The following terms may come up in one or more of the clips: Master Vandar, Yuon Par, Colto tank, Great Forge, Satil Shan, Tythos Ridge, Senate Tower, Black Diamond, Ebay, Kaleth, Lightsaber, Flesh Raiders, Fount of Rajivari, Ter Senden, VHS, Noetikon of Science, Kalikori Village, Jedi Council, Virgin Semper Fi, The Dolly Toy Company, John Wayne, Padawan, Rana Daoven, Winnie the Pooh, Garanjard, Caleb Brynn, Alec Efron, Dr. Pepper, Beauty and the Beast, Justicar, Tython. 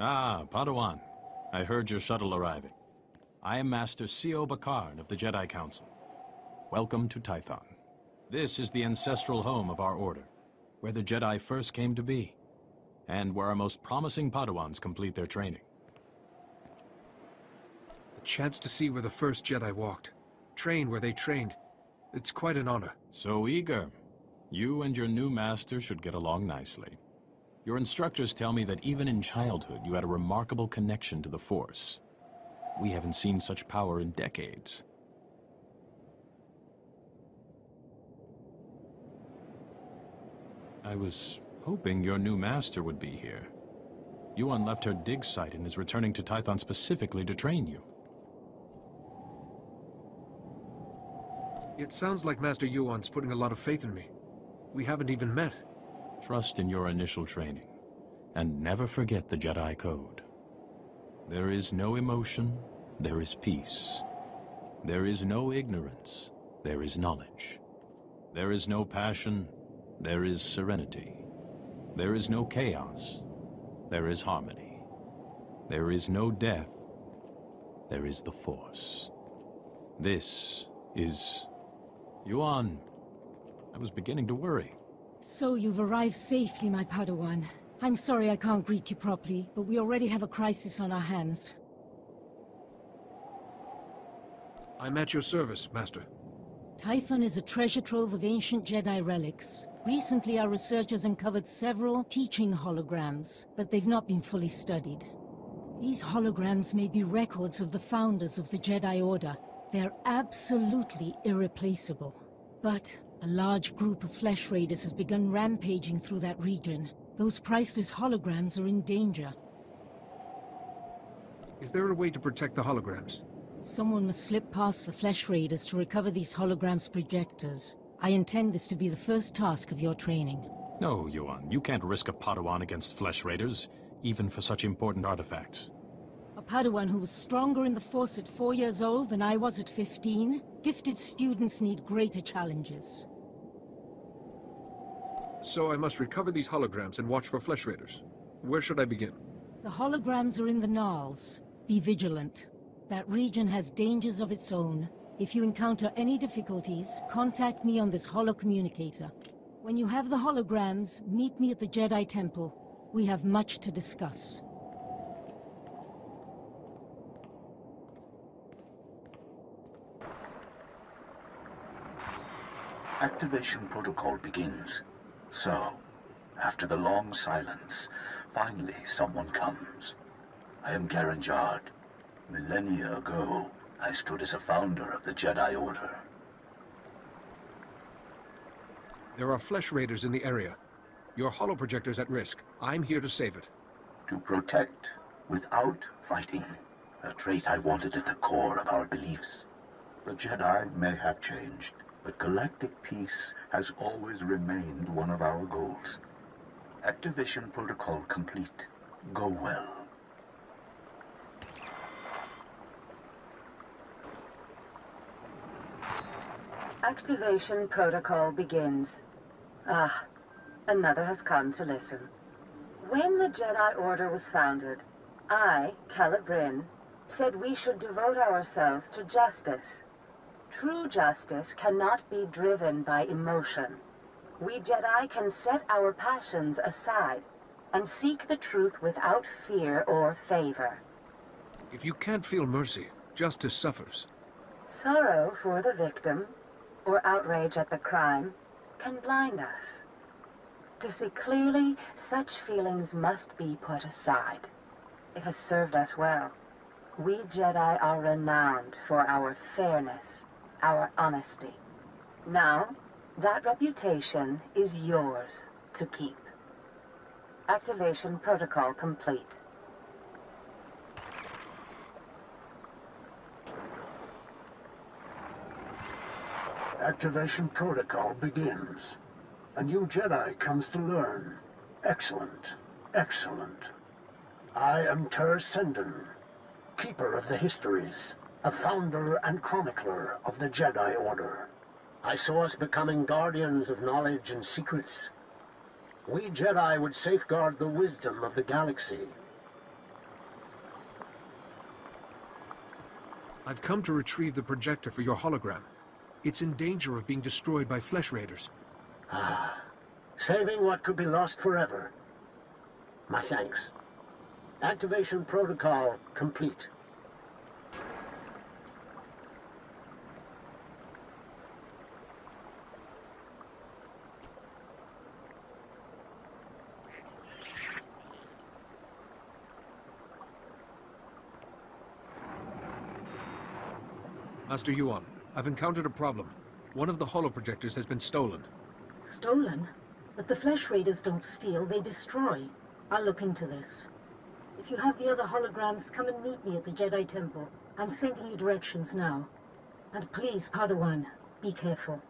Ah, Padawan. I heard your shuttle arriving. I am Master Syo Bakarn of the Jedi Council. Welcome to Tython. This is the ancestral home of our order, where the Jedi first came to be, and where our most promising Padawans complete their training. The chance to see where the first Jedi walked, train where they trained, it's quite an honor. So eager. You and your new master should get along nicely. Your instructors tell me that even in childhood you had a remarkable connection to the Force. We haven't seen such power in decades. I was hoping your new master would be here. Yuon left her dig site and is returning to Tython specifically to train you. It sounds like Master Yuon's putting a lot of faith in me. We haven't even met. Trust in your initial training, and never forget the Jedi Code. There is no emotion, there is peace. There is no ignorance, there is knowledge. There is no passion, there is serenity. There is no chaos, there is harmony. There is no death, there is the Force. This is... Yuon, I was beginning to worry. So you've arrived safely, my Padawan. I'm sorry I can't greet you properly, but we already have a crisis on our hands. I'm at your service, Master. Tython is a treasure trove of ancient Jedi relics. Recently, our researchers uncovered several teaching holograms, but they've not been fully studied. These holograms may be records of the founders of the Jedi Order. They're absolutely irreplaceable. But a large group of Flesh Raiders has begun rampaging through that region. Those priceless holograms are in danger. Is there a way to protect the holograms? Someone must slip past the Flesh Raiders to recover these holograms' projectors. I intend this to be the first task of your training. No, Yuon, you can't risk a Padawan against Flesh Raiders, even for such important artifacts. A Padawan who was stronger in the Force at 4 years old than I was at 15? Gifted students need greater challenges. So I must recover these holograms and watch for Flesh Raiders. Where should I begin? The holograms are in the Gnarls. Be vigilant. That region has dangers of its own. If you encounter any difficulties, contact me on this holocommunicator. When you have the holograms, meet me at the Jedi Temple. We have much to discuss. Activation protocol begins. So, after the long silence, finally someone comes. I am Garanjard. Millennia ago, I stood as a founder of the Jedi Order. There are Flesh Raiders in the area. Your holoprojector's at risk. I'm here to save it. To protect, without fighting. A trait I wanted at the core of our beliefs. The Jedi may have changed, but galactic peace has always remained one of our goals. Activation protocol complete. Go well. Activation protocol begins. Ah, another has come to listen. When the Jedi Order was founded, I, Caleb Brynn, said we should devote ourselves to justice. True justice cannot be driven by emotion. We Jedi can set our passions aside and seek the truth without fear or favor. If you can't feel mercy, justice suffers. Sorrow for the victim, or outrage at the crime, can blind us. To see clearly, such feelings must be put aside. It has served us well. We Jedi are renowned for our fairness, our honesty. Now, that reputation is yours to keep. Activation protocol complete. Activation protocol begins. A new Jedi comes to learn. Excellent, excellent. I am Ter Senden, Keeper of the Histories, a founder and chronicler of the Jedi Order. I saw us becoming guardians of knowledge and secrets. We Jedi would safeguard the wisdom of the galaxy. I've come to retrieve the projector for your hologram. It's in danger of being destroyed by Flesh Raiders. Ah. Saving what could be lost forever. My thanks. Activation protocol complete. Master Yuon, I've encountered a problem. One of the holoprojectors has been stolen. Stolen? But the Flesh Raiders don't steal, they destroy. I'll look into this. If you have the other holograms, come and meet me at the Jedi Temple. I'm sending you directions now. And please, Padawan, be careful.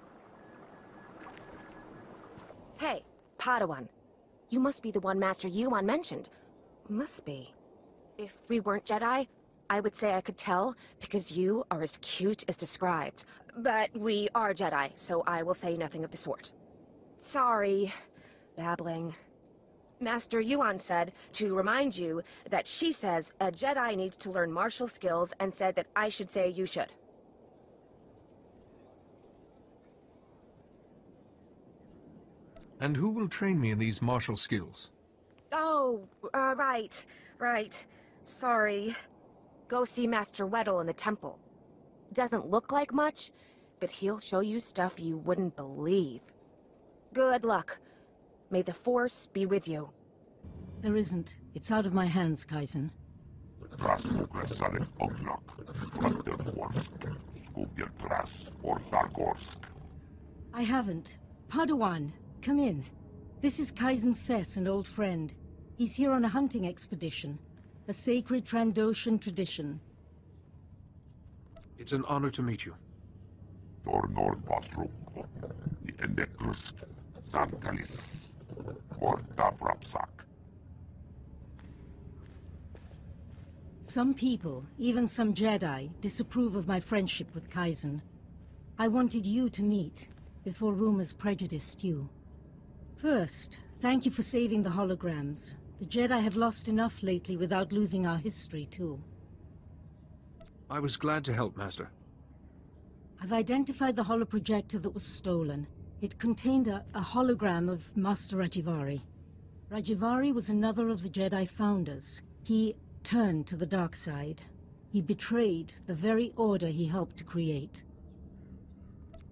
Hey, Padawan. You must be the one Master Yuon mentioned. Must be. If we weren't Jedi, I would say I could tell, because you are as cute as described. But we are Jedi, so I will say nothing of the sort. Sorry, babbling. Master Yuon said to remind you that she says a Jedi needs to learn martial skills and said that I should say you should. And who will train me in these martial skills? Oh, right. Sorry. Go see Master Weddle in the temple. Doesn't look like much, but he'll show you stuff you wouldn't believe. Good luck. May the Force be with you. There isn't. It's out of my hands, Kaisen. I haven't. Padawan, come in. This is Kaisen Fess, an old friend. He's here on a hunting expedition. A sacred Trandoshan tradition. It's an honor to meet you. Some people, even some Jedi, disapprove of my friendship with Kaisen. I wanted you to meet, before rumors prejudiced you. First, thank you for saving the holograms. The Jedi have lost enough lately without losing our history, too. I was glad to help, Master. I've identified the holoprojector that was stolen. It contained a hologram of Master Rajivari. Rajivari was another of the Jedi founders. He turned to the dark side. He betrayed the very order he helped to create.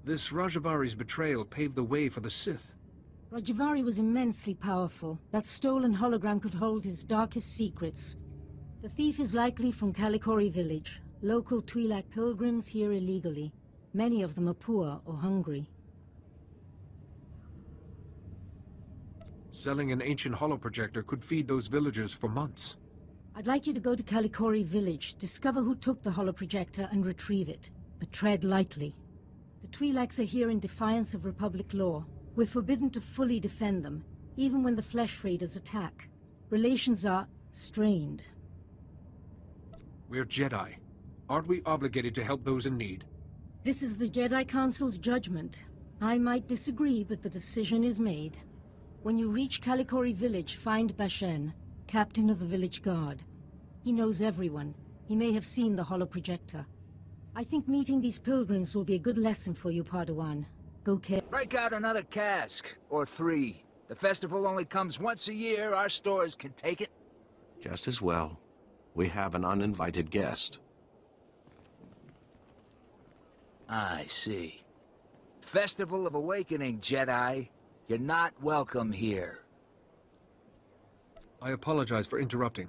This Rajivari's betrayal paved the way for the Sith. Rajivari was immensely powerful. That stolen hologram could hold his darkest secrets. The thief is likely from Kalikori Village. Local Twi'lek pilgrims here illegally. Many of them are poor or hungry. Selling an ancient holoprojector could feed those villagers for months. I'd like you to go to Kalikori Village, discover who took the holoprojector and retrieve it. But tread lightly. The Twi'leks are here in defiance of Republic law. We're forbidden to fully defend them, even when the Flesh Raiders attack. Relations are strained. We're Jedi. Aren't we obligated to help those in need? This is the Jedi Council's judgment. I might disagree, but the decision is made. When you reach Kalikori Village, find Bashen, captain of the village guard. He knows everyone. He may have seen the holoprojector. I think meeting these pilgrims will be a good lesson for you, Padawan. Go break out another cask, or three. The festival only comes once a year, our stores can take it. Just as well. We have an uninvited guest. I see. Festival of Awakening, Jedi. You're not welcome here. I apologize for interrupting.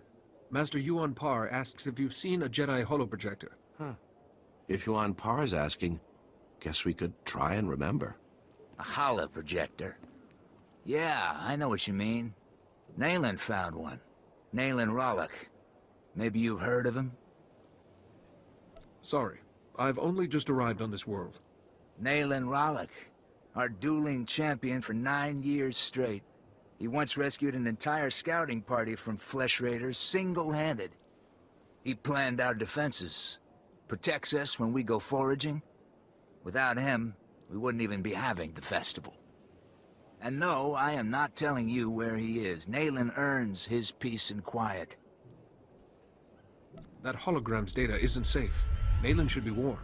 Master Yuon Par asks if you've seen a Jedi holoprojector. Huh. If Yuon Par is asking, guess we could try and remember. A holoprojector? Yeah, I know what you mean. Nalen found one. Nalen Raloch. Maybe you've heard of him? Sorry. I've only just arrived on this world. Nalen Raloch. Our dueling champion for 9 years straight. He once rescued an entire scouting party from Flesh Raiders single-handed. He planned our defenses, protects us when we go foraging. Without him, we wouldn't even be having the festival. And no, I am not telling you where he is. Nalen earns his peace and quiet. That hologram's data isn't safe. Nalen should be warned.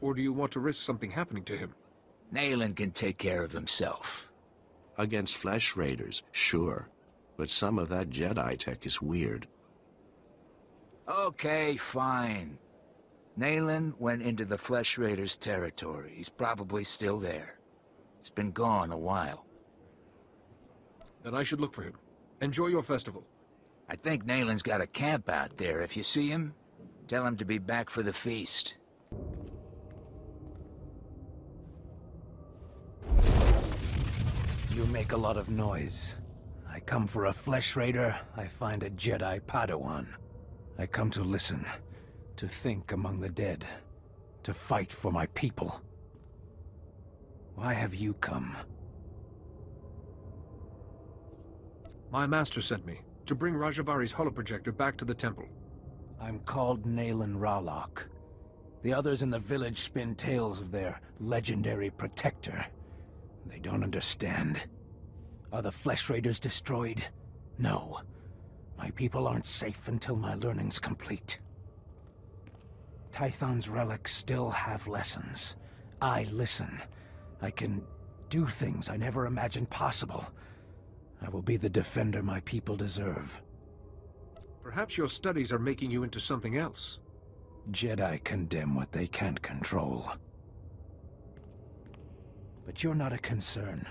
Or do you want to risk something happening to him? Nalen can take care of himself. Against Flesh Raiders, sure. But some of that Jedi tech is weird. Okay, fine. Nalen went into the Flesh Raiders' territory. He's probably still there. He's been gone a while. Then I should look for him. Enjoy your festival. I think Nalen's got a camp out there. If you see him, tell him to be back for the feast. You make a lot of noise. I come for a Flesh Raider, I find a Jedi Padawan. I come to listen, to think among the dead, to fight for my people. Why have you come? My master sent me to bring Rajavari's holoprojector back to the temple. I'm called Nalen Raloch. The others in the village spin tales of their legendary protector. They don't understand. Are the Flesh Raiders destroyed? No. My people aren't safe until my learning's complete. Tython's relics still have lessons. I listen. I can do things I never imagined possible. I will be the defender my people deserve. Perhaps your studies are making you into something else. Jedi condemn what they can't control. But you're not a concern.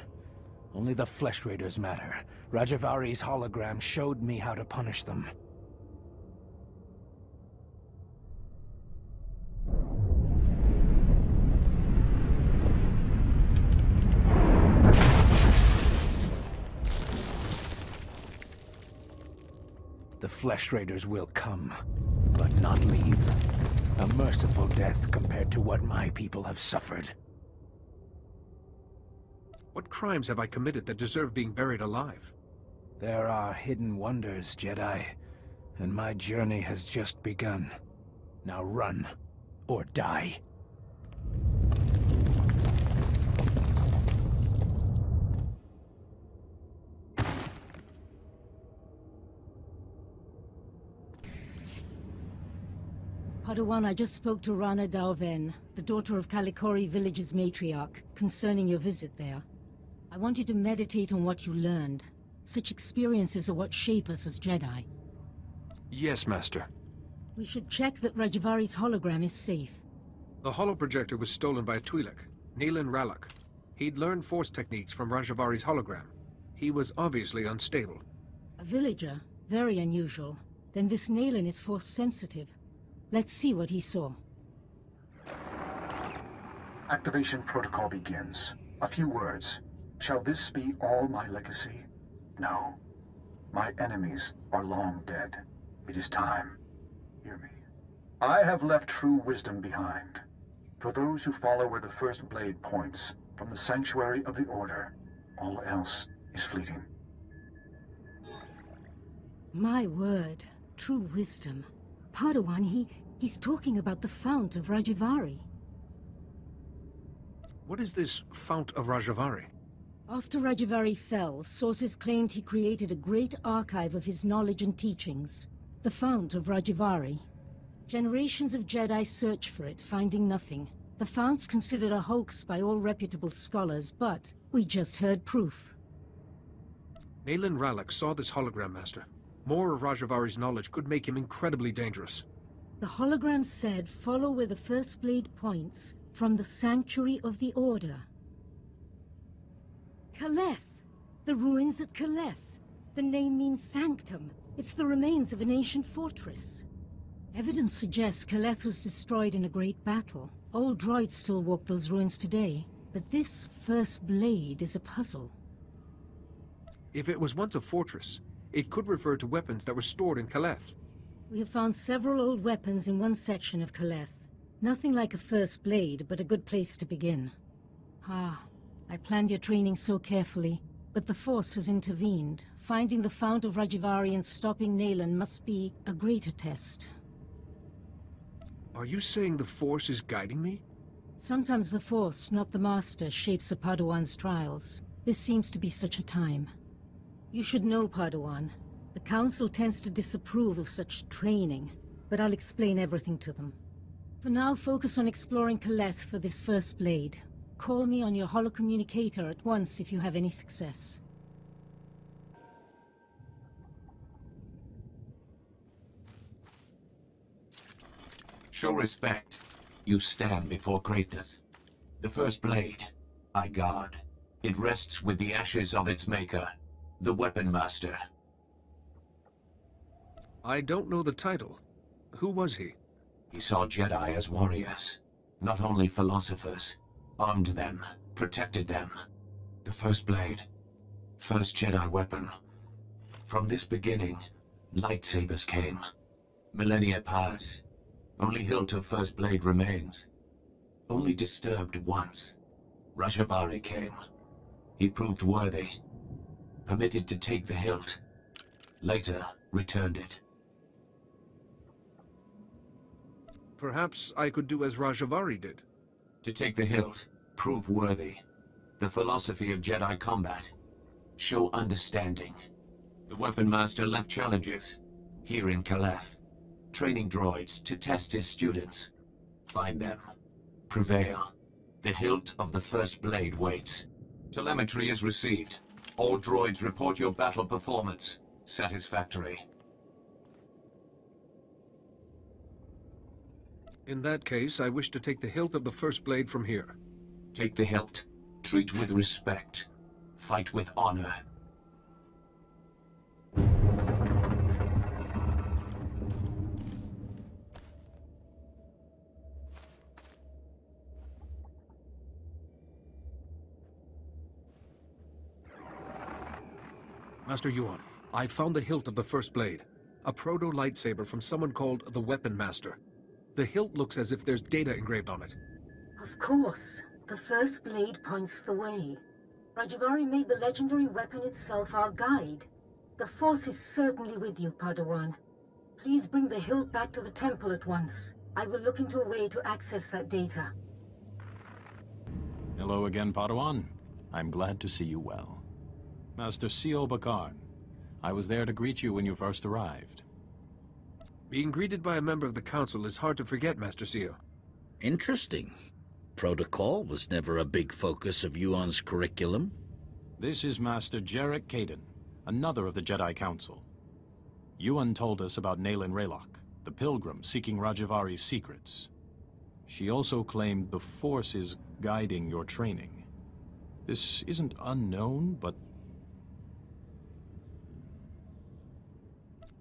Only the Flesh Raiders matter. Rajavari's hologram showed me how to punish them. The Flesh Raiders will come, but not leave. A merciful death compared to what my people have suffered. What crimes have I committed that deserve being buried alive? There are hidden wonders, Jedi, and my journey has just begun. Now run, or die. Padawan, I just spoke to Rana Daoven, the daughter of Kalikori Village's matriarch, concerning your visit there. I want you to meditate on what you learned. Such experiences are what shape us as Jedi. Yes, Master. We should check that Rajavari's hologram is safe. The holoprojector was stolen by a Twi'lek, Nalen Raloch. He'd learned Force techniques from Rajavari's hologram. He was obviously unstable. A villager? Very unusual. Then this Nalen is Force sensitive. Let's see what he saw. Activation protocol begins. A few words. Shall this be all my legacy? No. My enemies are long dead. It is time. Hear me. I have left true wisdom behind. For those who follow where the First Blade points, from the sanctuary of the Order, all else is fleeting. My word. True wisdom. Padawan, he's talking about the Fount of Rajivari. What is this Fount of Rajivari? After Rajivari fell, sources claimed he created a great archive of his knowledge and teachings. The Fount of Rajivari. Generations of Jedi search for it, finding nothing. The Fount's considered a hoax by all reputable scholars, but we just heard proof. Nalen Raloch saw this hologram, Master. More of Rajavari's knowledge could make him incredibly dangerous. The hologram said, follow where the First Blade points, from the sanctuary of the Order. Kaleth! The ruins at Kaleth. The name means sanctum. It's the remains of an ancient fortress. Evidence suggests Kaleth was destroyed in a great battle. Old droids still walk those ruins today, but this First Blade is a puzzle. If it was once a fortress, it could refer to weapons that were stored in Kaleth. We have found several old weapons in one section of Kaleth. Nothing like a First Blade, but a good place to begin. Ah. I planned your training so carefully, but the Force has intervened. Finding the Fount of Rajivari and stopping Nalen must be a greater test. Are you saying the Force is guiding me? Sometimes the Force, not the Master, shapes a Padawan's trials. This seems to be such a time. You should know, Padawan. The Council tends to disapprove of such training, but I'll explain everything to them. For now, focus on exploring Kaleth for this first blade. Call me on your holocommunicator at once if you have any success. Show respect. You stand before greatness. The first blade, I guard. It rests with the ashes of its maker, the Weapon Master. I don't know the title. Who was he? He saw Jedi as warriors, not only philosophers. Armed them, protected them. The first blade, first Jedi weapon. From this beginning, lightsabers came. Millennia passed. Only hilt of first blade remains. Only disturbed once. Rajivari came. He proved worthy. Permitted to take the hilt. Later, returned it. Perhaps I could do as Rajivari did. To take the hilt, prove worthy. The philosophy of Jedi combat. Show understanding. The Weapon Master left challenges, here in Kaleth. Training droids to test his students. Find them. Prevail. The hilt of the first blade waits. Telemetry is received. All droids report your battle performance. Satisfactory. In that case, I wish to take the hilt of the first blade from here. Take the hilt. Treat with respect. Fight with honor. Master Yuon, I found the hilt of the first blade. A proto-lightsaber from someone called the Weapon Master. The hilt looks as if there's data engraved on it. Of course. The first blade points the way. Rajivari made the legendary weapon itself our guide. The Force is certainly with you, Padawan. Please bring the hilt back to the temple at once. I will look into a way to access that data. Hello again, Padawan. I'm glad to see you well. Master Syo Bakarn, I was there to greet you when you first arrived. Being greeted by a member of the Council is hard to forget, Master Syo. Interesting. Protocol was never a big focus of Yuon's curriculum. This is Master Jaric Kaedan, another of the Jedi Council. Yuon told us about Nalen Raloch, the pilgrim seeking Rajivari's secrets. She also claimed the Force is guiding your training. This isn't unknown, but...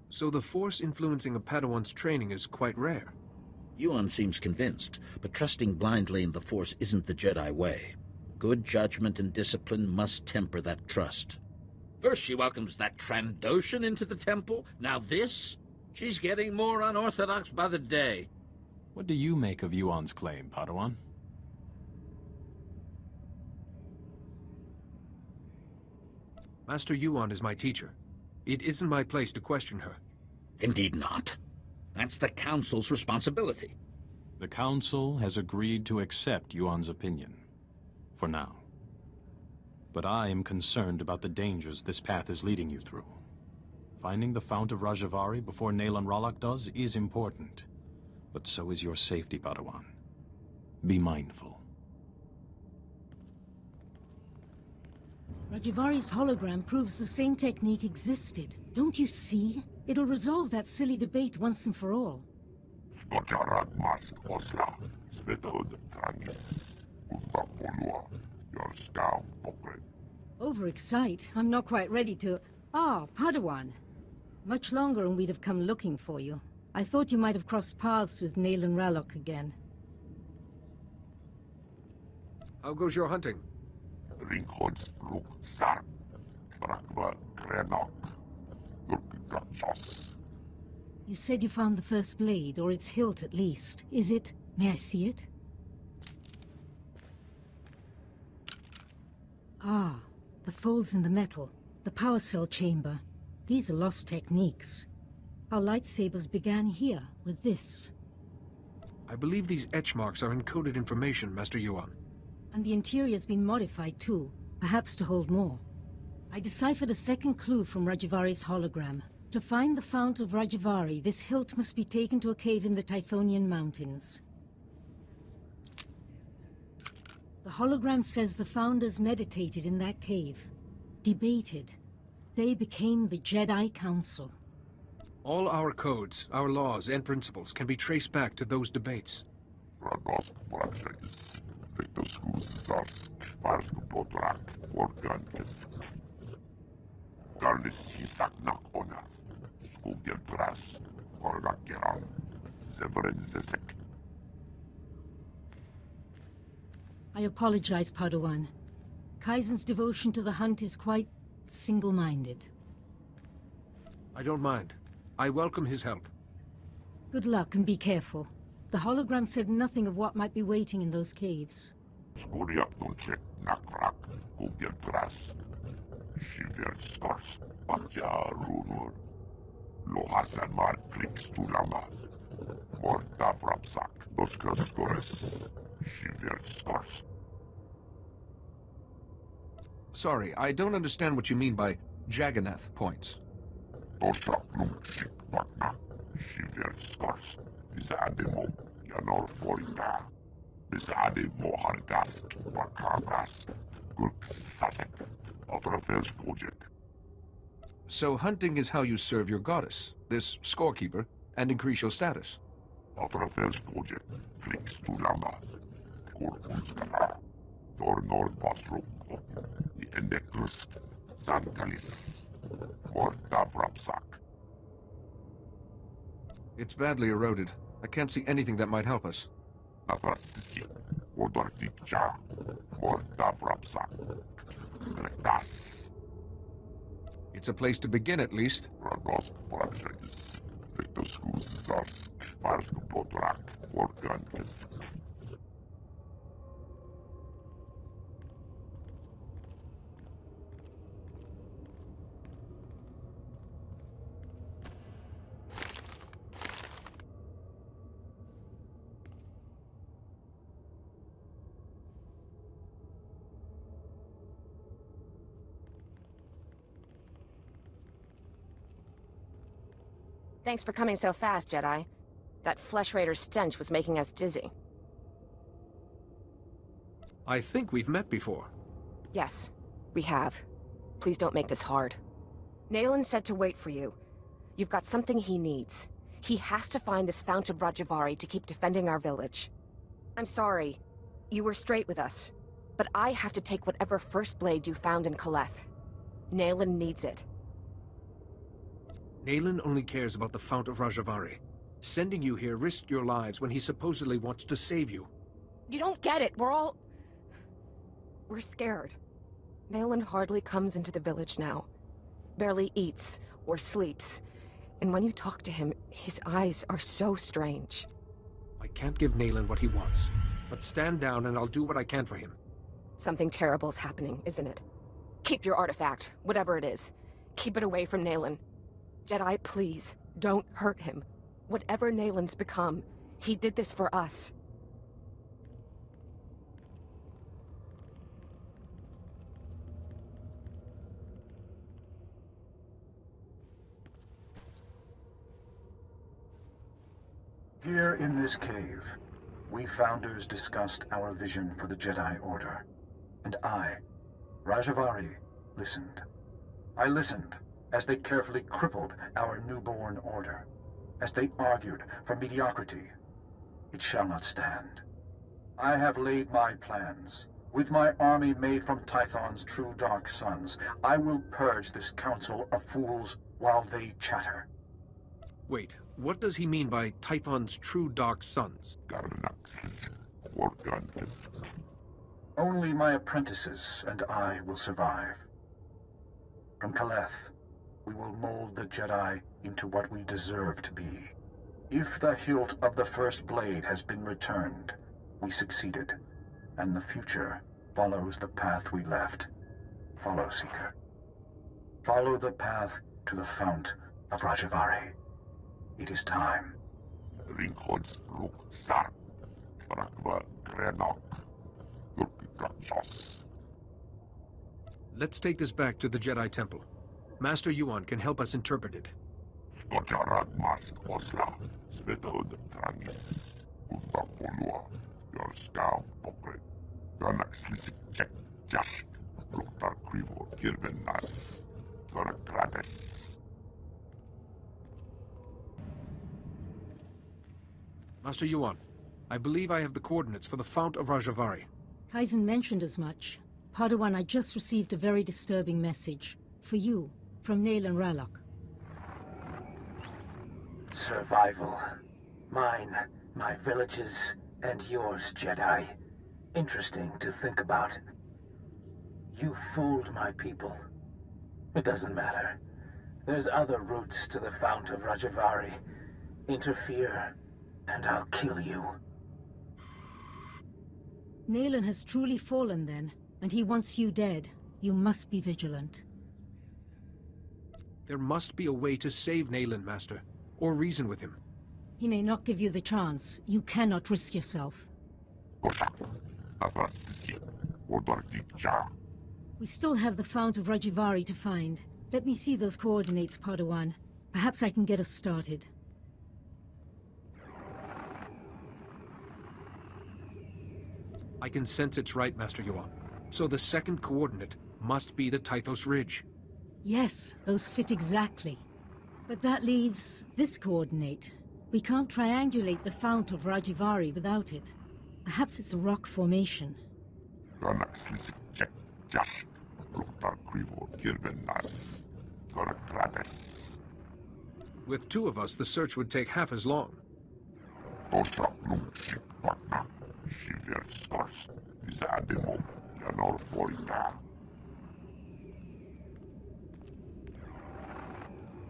So the Force influencing a Padawan's training is quite rare. Yuon seems convinced, but trusting blindly in the Force isn't the Jedi way. Good judgment and discipline must temper that trust. First she welcomes that Trandoshan into the temple, now this? She's getting more unorthodox by the day. What do you make of Yuon's claim, Padawan? Master Yuon is my teacher. It isn't my place to question her. Indeed not. That's the Council's responsibility. The Council has agreed to accept Yuon's opinion. For now. But I am concerned about the dangers this path is leading you through. Finding the Fount of Rajivari before Nalen Raloch does is important. But so is your safety, Padawan. Be mindful. Rajivari's hologram proves the same technique existed. Don't you see? It'll resolve that silly debate once and for all. Overexcite. I'm not quite ready to... Ah, Padawan. Much longer and we'd have come looking for you. I thought you might have crossed paths with Nalen Raloch again. How goes your hunting? You said you found the first blade, or its hilt at least. Is it... May I see it? Ah, the folds in the metal. The power cell chamber. These are lost techniques. Our lightsabers began here, with this. I believe these etch marks are encoded information, Master Yuon. And the interior's been modified too, perhaps to hold more. I deciphered a second clue from Rajivari's hologram. To find the Fount of Rajivari, this hilt must be taken to a cave in the Tythonian mountains. The hologram says the Founders meditated in that cave. Debated. They became the Jedi Council. All our codes, our laws, and principles can be traced back to those debates. I apologize, Padawan. Kaizen's devotion to the hunt is quite single-minded. I don't mind. I welcome his help. Good luck and be careful. The hologram said nothing of what might be waiting in those caves. Sorry, I don't understand what you mean by Jagannath points. So hunting is how you serve your goddess, this scorekeeper, and increase your status. It's badly eroded. I can't see anything that might help us. It's a place to begin, at least. Thanks for coming so fast, Jedi. That Flesh Raider stench was making us dizzy. I think we've met before. Yes, we have. Please don't make this hard. Nalen said to wait for you. You've got something he needs. He has to find this Fount of Rajivari to keep defending our village. I'm sorry. You were straight with us. But I have to take whatever First Blade you found in Kaleth. Nalen needs it. Nalen only cares about the Fount of Rajivari. Sending you here risked your lives when he supposedly wants to save you. You don't get it. We're scared. Nalen hardly comes into the village now. Barely eats or sleeps. And when you talk to him, his eyes are so strange. I can't give Nalen what he wants. But stand down and I'll do what I can for him. Something terrible's happening, isn't it? Keep your artifact, whatever it is. Keep it away from Nalen. Jedi, please, don't hurt him. Whatever Nalen's become, he did this for us. Here in this cave, we Founders discussed our vision for the Jedi Order. And I, Rajivari, listened. I listened as they carefully crippled our newborn order, as they argued for mediocrity. It shall not stand. I have laid my plans. With my army made from Tython's true dark sons, I will purge this council of fools while they chatter. Wait, what does he mean by Tython's true dark sons? Only my apprentices and I will survive. From Kaleth, we will mold the Jedi into what we deserve to be. If the hilt of the First Blade has been returned, we succeeded, and the future follows the path we left. Follow, Seeker. Follow the path to the Fount of Rajivari. It is time. Let's take this back to the Jedi Temple. Master Yuon can help us interpret it. Tonak slisik cek jash, loktar krivo kirben nas, tonak krabes. Master Yuon, I believe I have the coordinates for the Fount of Rajivari. Kaizen mentioned as much. Padawan, I just received a very disturbing message. For you, from Nalen Raloch. Survival. Mine, my village's, and yours, Jedi. Interesting to think about. You fooled my people. It doesn't matter. There's other routes to the Fount of Rajivari. Interfere, and I'll kill you. Nalen has truly fallen then, and he wants you dead. You must be vigilant. There must be a way to save Nalen, Master, or reason with him. He may not give you the chance. You cannot risk yourself. We still have the Fount of Rajivari to find. Let me see those coordinates, Padawan. Perhaps I can get us started. I can sense it's right, Master Yuon. So the second coordinate must be the Tythos Ridge. Yes, those fit exactly. But that leaves this coordinate. We can't triangulate the Fount of Rajivari without it. Perhaps it's a rock formation. With two of us, the search would take half as long.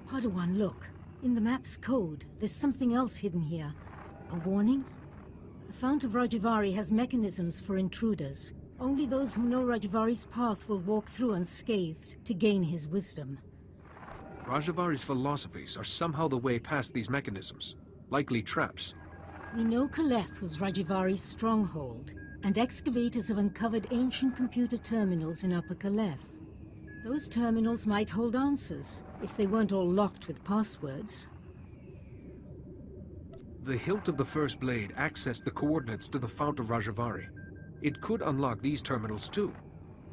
Padawan, look. In the map's code, there's something else hidden here. A warning? The Fount of Rajivari has mechanisms for intruders. Only those who know Rajivari's path will walk through unscathed to gain his wisdom. Rajivari's philosophies are somehow the way past these mechanisms, likely traps. We know Kaleth was Rajivari's stronghold, and excavators have uncovered ancient computer terminals in Upper Kaleth. Those terminals might hold answers, if they weren't all locked with passwords. The hilt of the First Blade accessed the coordinates to the Fount of Rajivari. It could unlock these terminals too.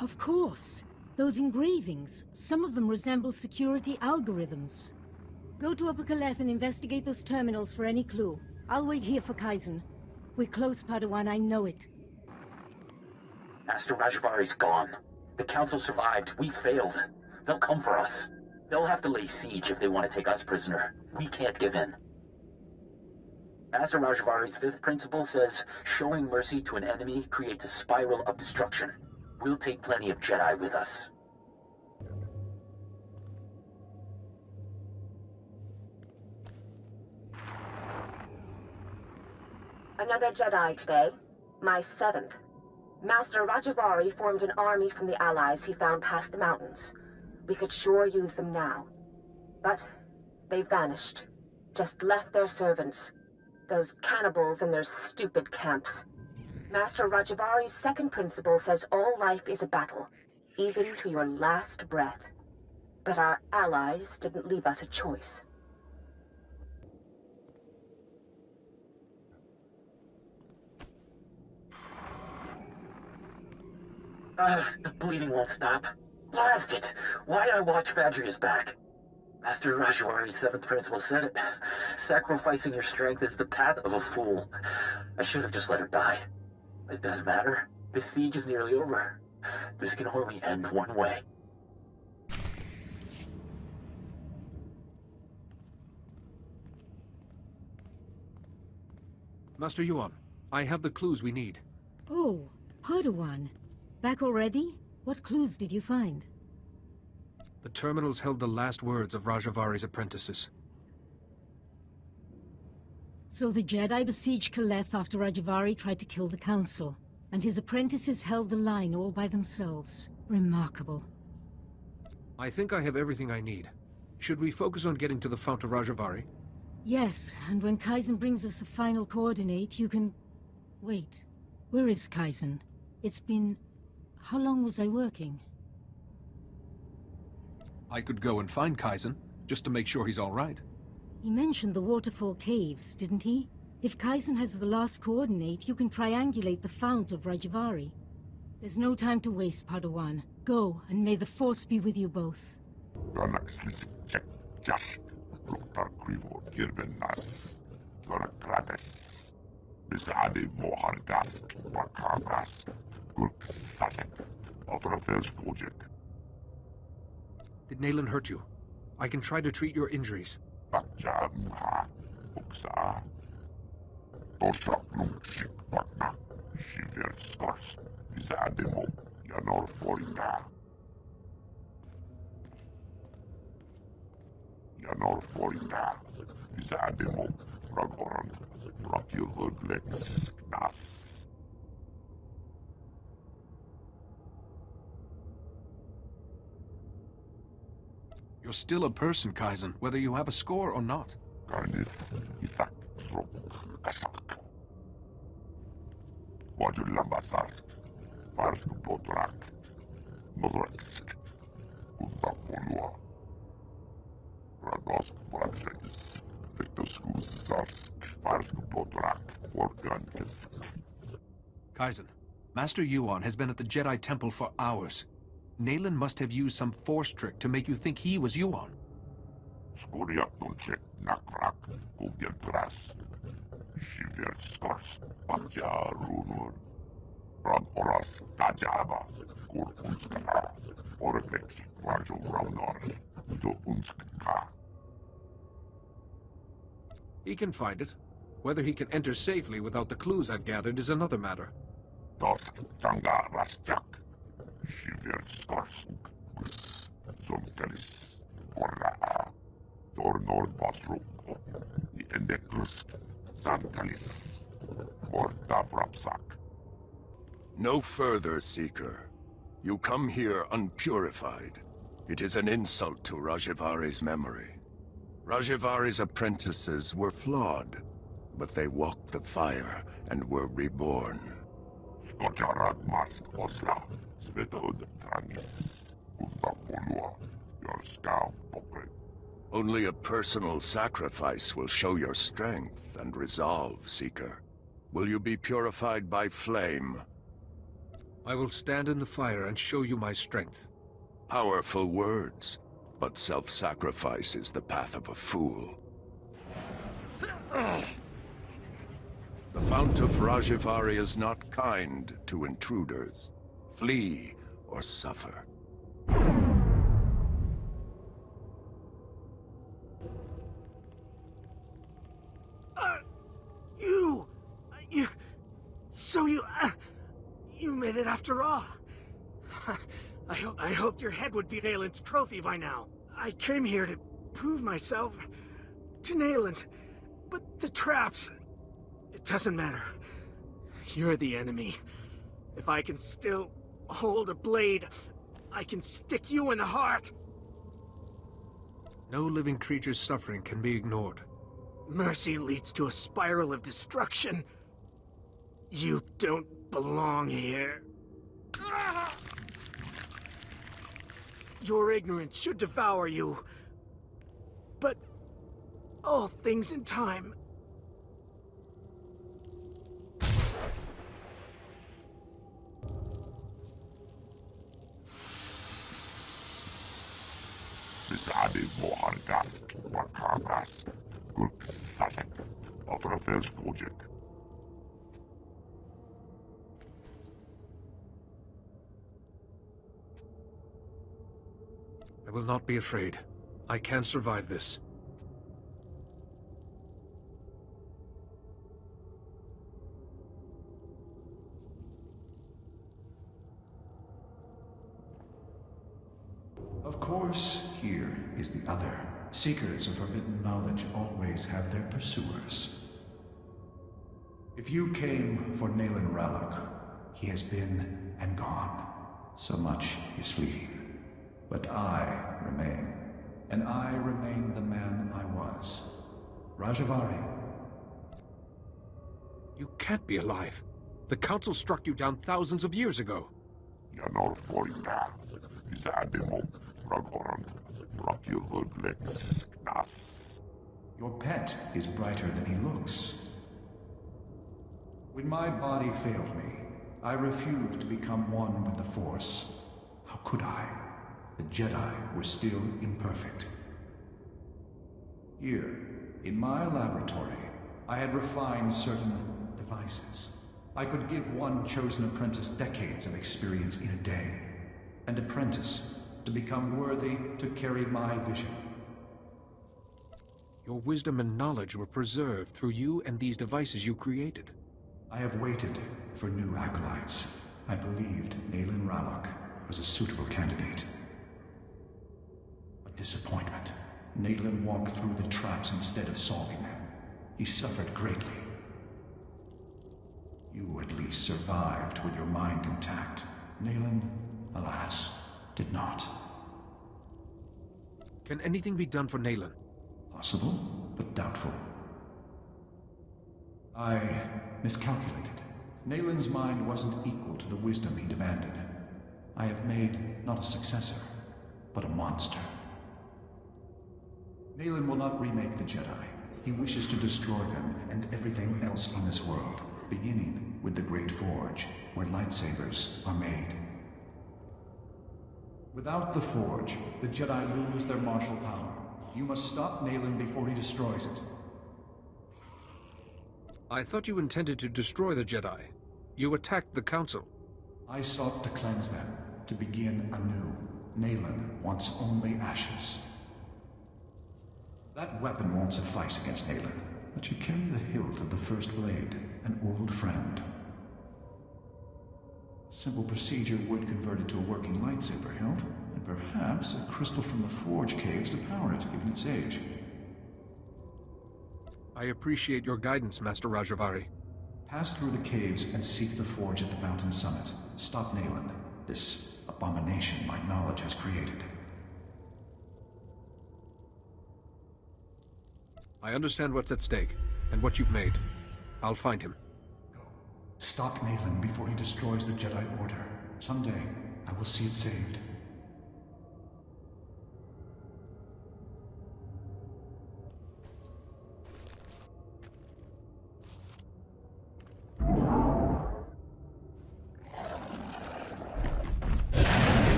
Of course! Those engravings, some of them resemble security algorithms. Go to Upper Kaleth and investigate those terminals for any clue. I'll wait here for Kaizen. We're close, Padawan, I know it. Master Rajivari's gone. The Council survived, we failed. They'll come for us. They'll have to lay siege if they want to take us prisoner. We can't give in. Master Rajivari's fifth principle says, showing mercy to an enemy creates a spiral of destruction. We'll take plenty of Jedi with us. Another Jedi today. My seventh. Master Rajivari formed an army from the allies he found past the mountains. We could sure use them now. But they vanished. Just left their servants. Those cannibals in their stupid camps. Master Rajivari's second principle says all life is a battle, even to your last breath. But our allies didn't leave us a choice. The bleeding won't stop. Blast it! Why did I watch Fadria's back? Master Rajivari's seventh principle said it. Sacrificing your strength is the path of a fool. I should have just let her die. It doesn't matter. This siege is nearly over. This can only end one way. Master Yuon, I have the clues we need. Oh, Padawan. Back already? What clues did you find? The terminals held the last words of Rajivari's apprentices. So the Jedi besieged Kaleth after Rajivari tried to kill the Council, and his apprentices held the line all by themselves. Remarkable. I think I have everything I need. Should we focus on getting to the Fount of Rajivari? Yes, and when Kaizen brings us the final coordinate, you can... Wait. Where is Kaizen? It's been... How long was I working? I could go and find Kaizen, just to make sure he's all right. He mentioned the waterfall caves, didn't he? If Kaizen has the last coordinate, you can triangulate the Fount of Rajivari. There's no time to waste, Padawan. Go, and may the Force be with you both. Did Nalen hurt you? I can try to treat your injuries. You're still a person, Kaizen, whether you have a score or not. Kaizen, Master Yuon has been at the Jedi Temple for hours. Nalen must have used some force trick to make you think he was Yuon. He can find it. Whether he can enter safely without the clues I've gathered is another matter. No further, Seeker. You come here unpurified. It is an insult to Rajivari's memory. Rajivari's apprentices were flawed, but they walked the fire and were reborn. Only a personal sacrifice will show your strength and resolve, Seeker. Will you be purified by flame? I will stand in the fire and show you my strength. Powerful words, but self-sacrifice is the path of a fool. The Fount of Rajivari is not kind to intruders. Flee or suffer. You made it after all. I hoped your head would be Nalen's trophy by now. I came here to prove myself to Nalen, but the traps... It doesn't matter. You're the enemy. If I can still hold a blade, I can stick you in the heart. No living creature's suffering can be ignored. Mercy leads to a spiral of destruction. You don't belong here. Your ignorance should devour you. But all things in time. I will not be afraid. I can survive this. Of course, here is the other. Seekers of forbidden knowledge always have their pursuers. If you came for Nalen Raloch, he has been and gone. So much is fleeting. But I remain, and I remain the man I was. Rajivari. You can't be alive. The Council struck you down thousands of years ago. Your pet is brighter than he looks. When my body failed me, I refused to become one with the Force. How could I? The Jedi were still imperfect. Here, in my laboratory, I had refined certain devices. I could give one chosen apprentice decades of experience in a day. An apprentice to become worthy to carry my vision. Your wisdom and knowledge were preserved through you and these devices you created. I have waited for new acolytes. I believed Nalen Raloch was a suitable candidate. A disappointment. Nalen walked through the traps instead of solving them. He suffered greatly. You at least survived with your mind intact. Nalen, alas, did not. Can anything be done for Nalen? Possible, but doubtful. I miscalculated. Nalen's mind wasn't equal to the wisdom he demanded. I have made not a successor, but a monster. Nalen will not remake the Jedi. He wishes to destroy them and everything else on this world, beginning with the Great Forge, where lightsabers are made. Without the Forge, the Jedi lose their martial power. You must stop Nalen before he destroys it. I thought you intended to destroy the Jedi. You attacked the Council. I sought to cleanse them, to begin anew. Nalen wants only ashes. That weapon won't suffice against Nalen, but you carry the hilt of the First Blade, an old friend. A simple procedure would convert it to a working lightsaber hilt, and perhaps a crystal from the Forge caves to power it, given its age. I appreciate your guidance, Master Rajivari. Pass through the caves and seek the Forge at the mountain summit. Stop Nalen, this abomination my knowledge has created. I understand what's at stake, and what you've made. I'll find him. Go. Stop Nalen before he destroys the Jedi Order. Someday, I will see it saved.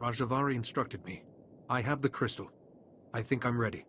Rajivari instructed me. I have the crystal. I think I'm ready.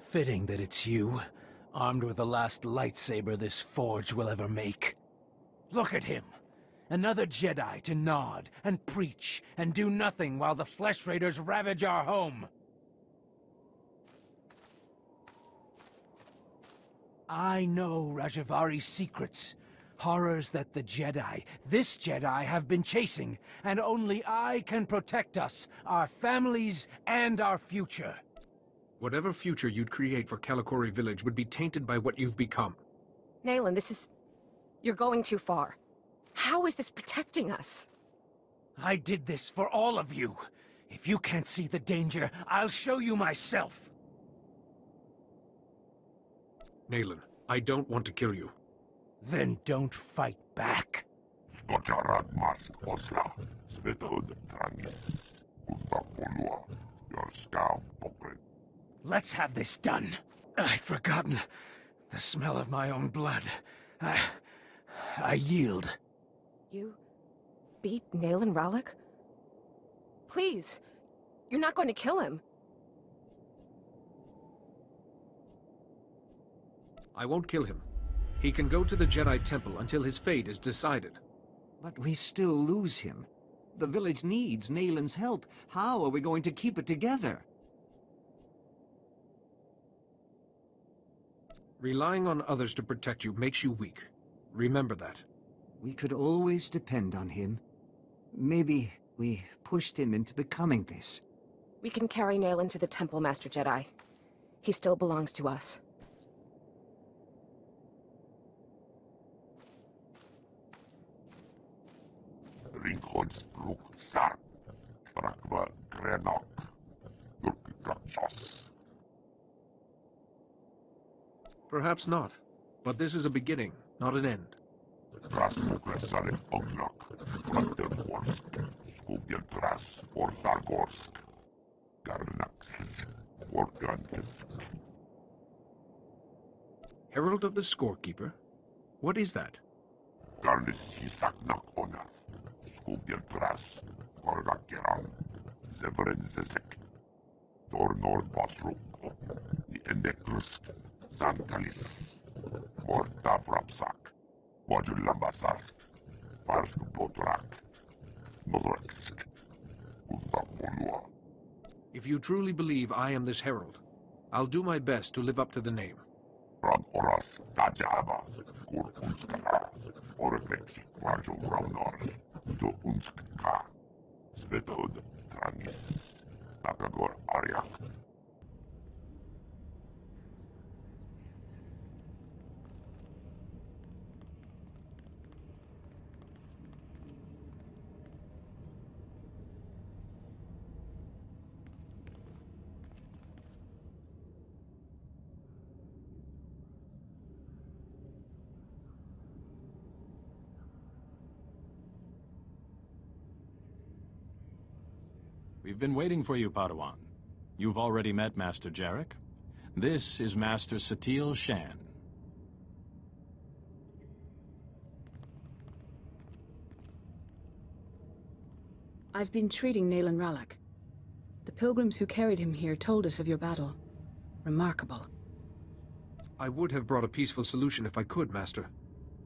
Fitting that it's you, armed with the last lightsaber this forge will ever make. Look at him! Another Jedi to nod and preach and do nothing while the Flesh Raiders ravage our home! I know Rajavari's secrets. Horrors that the Jedi, this Jedi, have been chasing, and only I can protect us, our families, and our future. Whatever future you'd create for Kalikori Village would be tainted by what you've become. Nalen, this is... You're going too far. How is this protecting us? I did this for all of you. If you can't see the danger, I'll show you myself. Nalen, I don't want to kill you. Then don't fight back. Let's have this done. I'd forgotten the smell of my own blood. I yield. You beat Nalen Raloch? Please, you're not going to kill him. I won't kill him. He can go to the Jedi Temple until his fate is decided. But we still lose him. The village needs Nalen's help. How are we going to keep it together? Relying on others to protect you makes you weak. Remember that. We could always depend on him. Maybe we pushed him into becoming this. We can carry Nalen to the Temple, Master Jedi. He still belongs to us. Perhaps not, but this is a beginning, not an end. Herald of the Scorekeeper? What is that? If you truly believe I am this herald, I'll do my best to live up to the name. We've been waiting for you, Padawan. You've already met Master Jaric. This is Master Satil Shan. I've been treating Nalen Raloch. The pilgrims who carried him here told us of your battle. Remarkable. I would have brought a peaceful solution if I could, Master.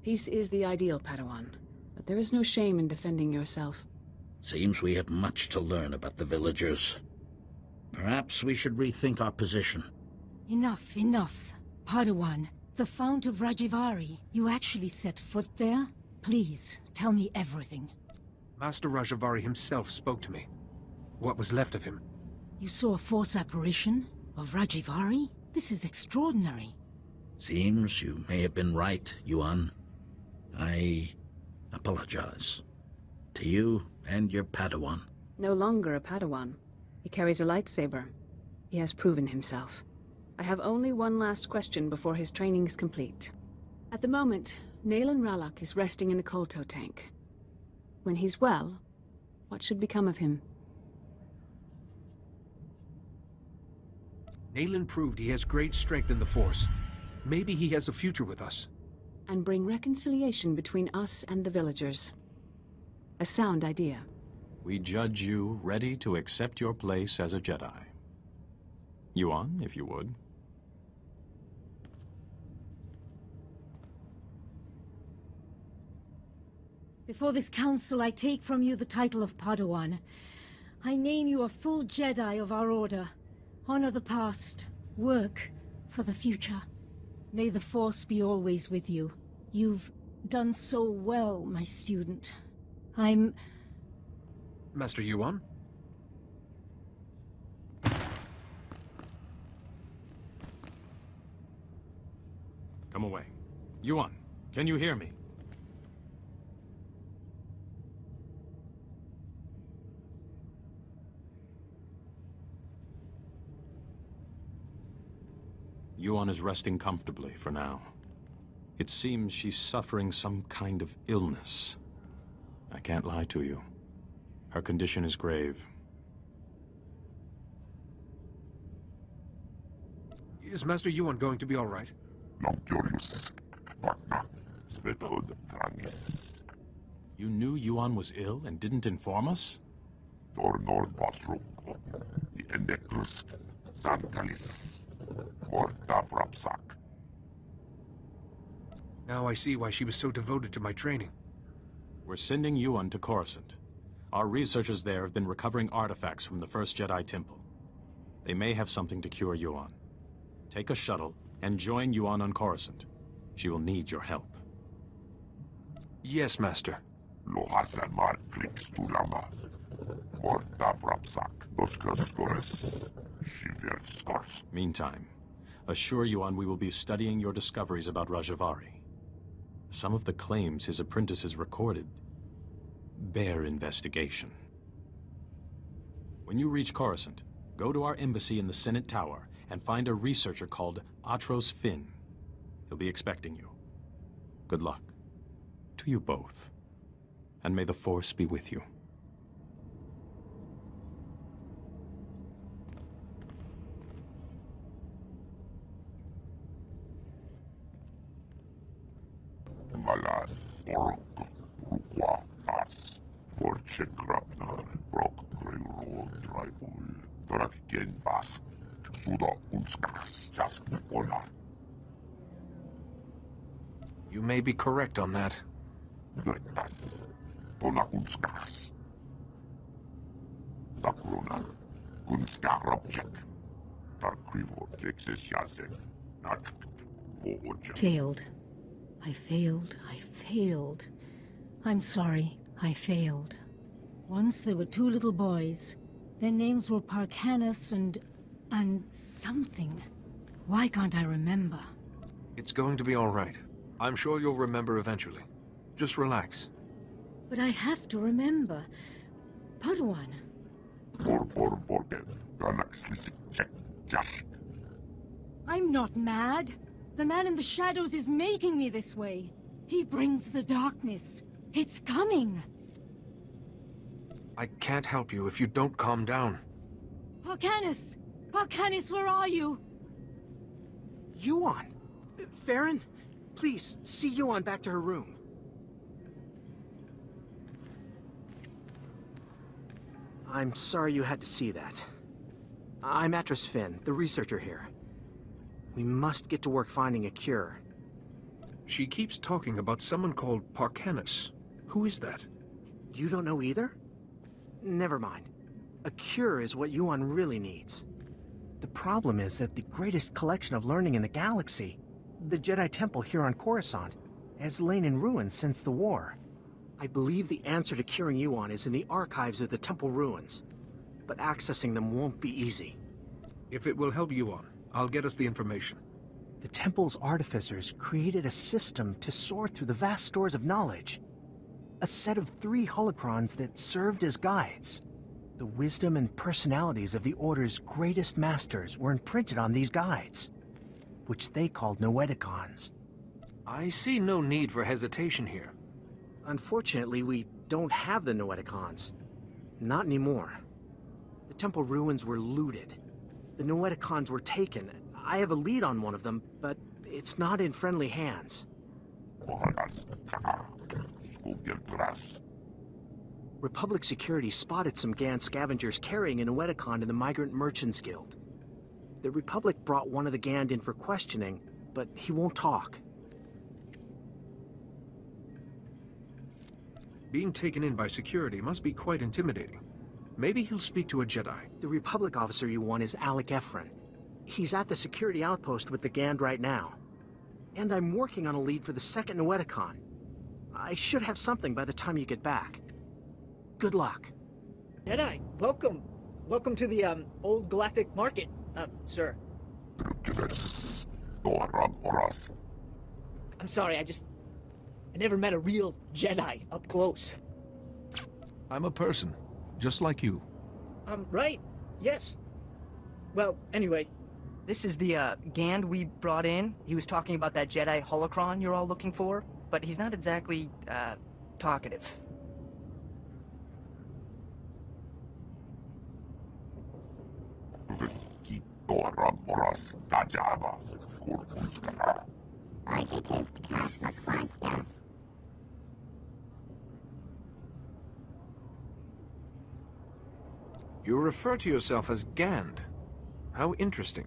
Peace is the ideal, Padawan, but there is no shame in defending yourself. Seems we have much to learn about the villagers. Perhaps we should rethink our position. Enough, enough. Padawan, the Fount of Rajivari, you actually set foot there? Please, tell me everything. Master Rajivari himself spoke to me. What was left of him. You saw a Force apparition of Rajivari? This is extraordinary. Seems you may have been right, Yuan. I apologize. To you and your Padawan. No longer a Padawan. He carries a lightsaber. He has proven himself. I have only one last question before his training is complete. At the moment, Nalen Raloch is resting in a Colto tank. When he's well, what should become of him? Nalen proved he has great strength in the Force. Maybe he has a future with us. And bring reconciliation between us and the villagers. A sound idea. We judge you ready to accept your place as a Jedi. Yuan, if you would. Before this council, I take from you the title of Padawan. I name you a full Jedi of our order. Honor the past, work for the future. May the Force be always with you. You've done so well, my student. I'm... Master Yuan? Come away. Yuon, can you hear me? Yuon is resting comfortably for now. It seems she's suffering some kind of illness. I can't lie to you. Her condition is grave. Is Master Yuon going to be all right? You knew Yuon was ill and didn't inform us? Now I see why she was so devoted to my training. We're sending Yuon to Coruscant. Our researchers there have been recovering artifacts from the First Jedi Temple. They may have something to cure Yuon. Take a shuttle and join Yuon on Coruscant. She will need your help. Yes, Master. Meantime, assure Yuon we will be studying your discoveries about Rajivari. Some of the claims his apprentices recorded bear investigation. When you reach Coruscant, go to our embassy in the Senate Tower and find a researcher called Attros Finn. He'll be expecting you. Good luck to you both, and may the Force be with you. You may be correct on that. Failed. I failed. I failed. I'm sorry. I failed. Once there were two little boys. Their names were Parkanas and something. Why can't I remember? It's going to be all right. I'm sure you'll remember eventually. Just relax. But I have to remember. Padawan. I'm not mad. The man in the shadows is making me this way. He brings the darkness. It's coming. I can't help you if you don't calm down. Parkanas! Parkanas, where are you? Yuon! Farron, please, see Yuon back to her room. I'm sorry you had to see that. I'm Attros Finn, the researcher here. We must get to work finding a cure. She keeps talking about someone called Parkanas. Who is that? You don't know either? Never mind. A cure is what Yuon really needs. The problem is that the greatest collection of learning in the galaxy, the Jedi Temple here on Coruscant, has lain in ruins since the war. I believe the answer to curing Yuon is in the archives of the temple ruins, but accessing them won't be easy. If it will help Yuon, I'll get us the information. The temple's artificers created a system to soar through the vast stores of knowledge. A set of 3 holocrons that served as guides. The wisdom and personalities of the Order's greatest masters were imprinted on these guides, which they called Noetikons. I see no need for hesitation here. Unfortunately, we don't have the Noetikons. Not anymore. The temple ruins were looted. The Noetikons were taken. I have a lead on one of them, but it's not in friendly hands. Republic security spotted some Gand scavengers carrying an Noetikon to the Migrant Merchants Guild. The Republic brought one of the Gand in for questioning, but he won't talk. Being taken in by security must be quite intimidating. Maybe he'll speak to a Jedi. The Republic officer you want is Alec Efron. He's at the security outpost with the Gand right now. And I'm working on a lead for the second Noetikon. I should have something by the time you get back. Good luck. Jedi, welcome. Welcome to the, Old Galactic Market, sir. I'm sorry, I never met a real Jedi up close. I'm a person, just like you. Right. Yes. Well, anyway, this is the, Gand we brought in. He was talking about that Jedi holocron you're all looking for, but he's not exactly, talkative. You refer to yourself as Gand. How interesting.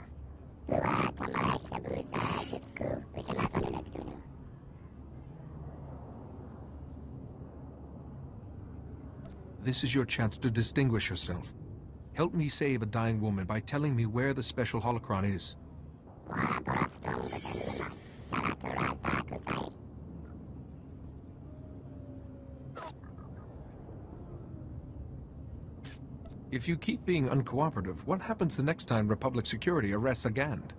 This is your chance to distinguish yourself. Help me save a dying woman by telling me where the special holocron is. If you keep being uncooperative, what happens the next time Republic security arrests a Gand?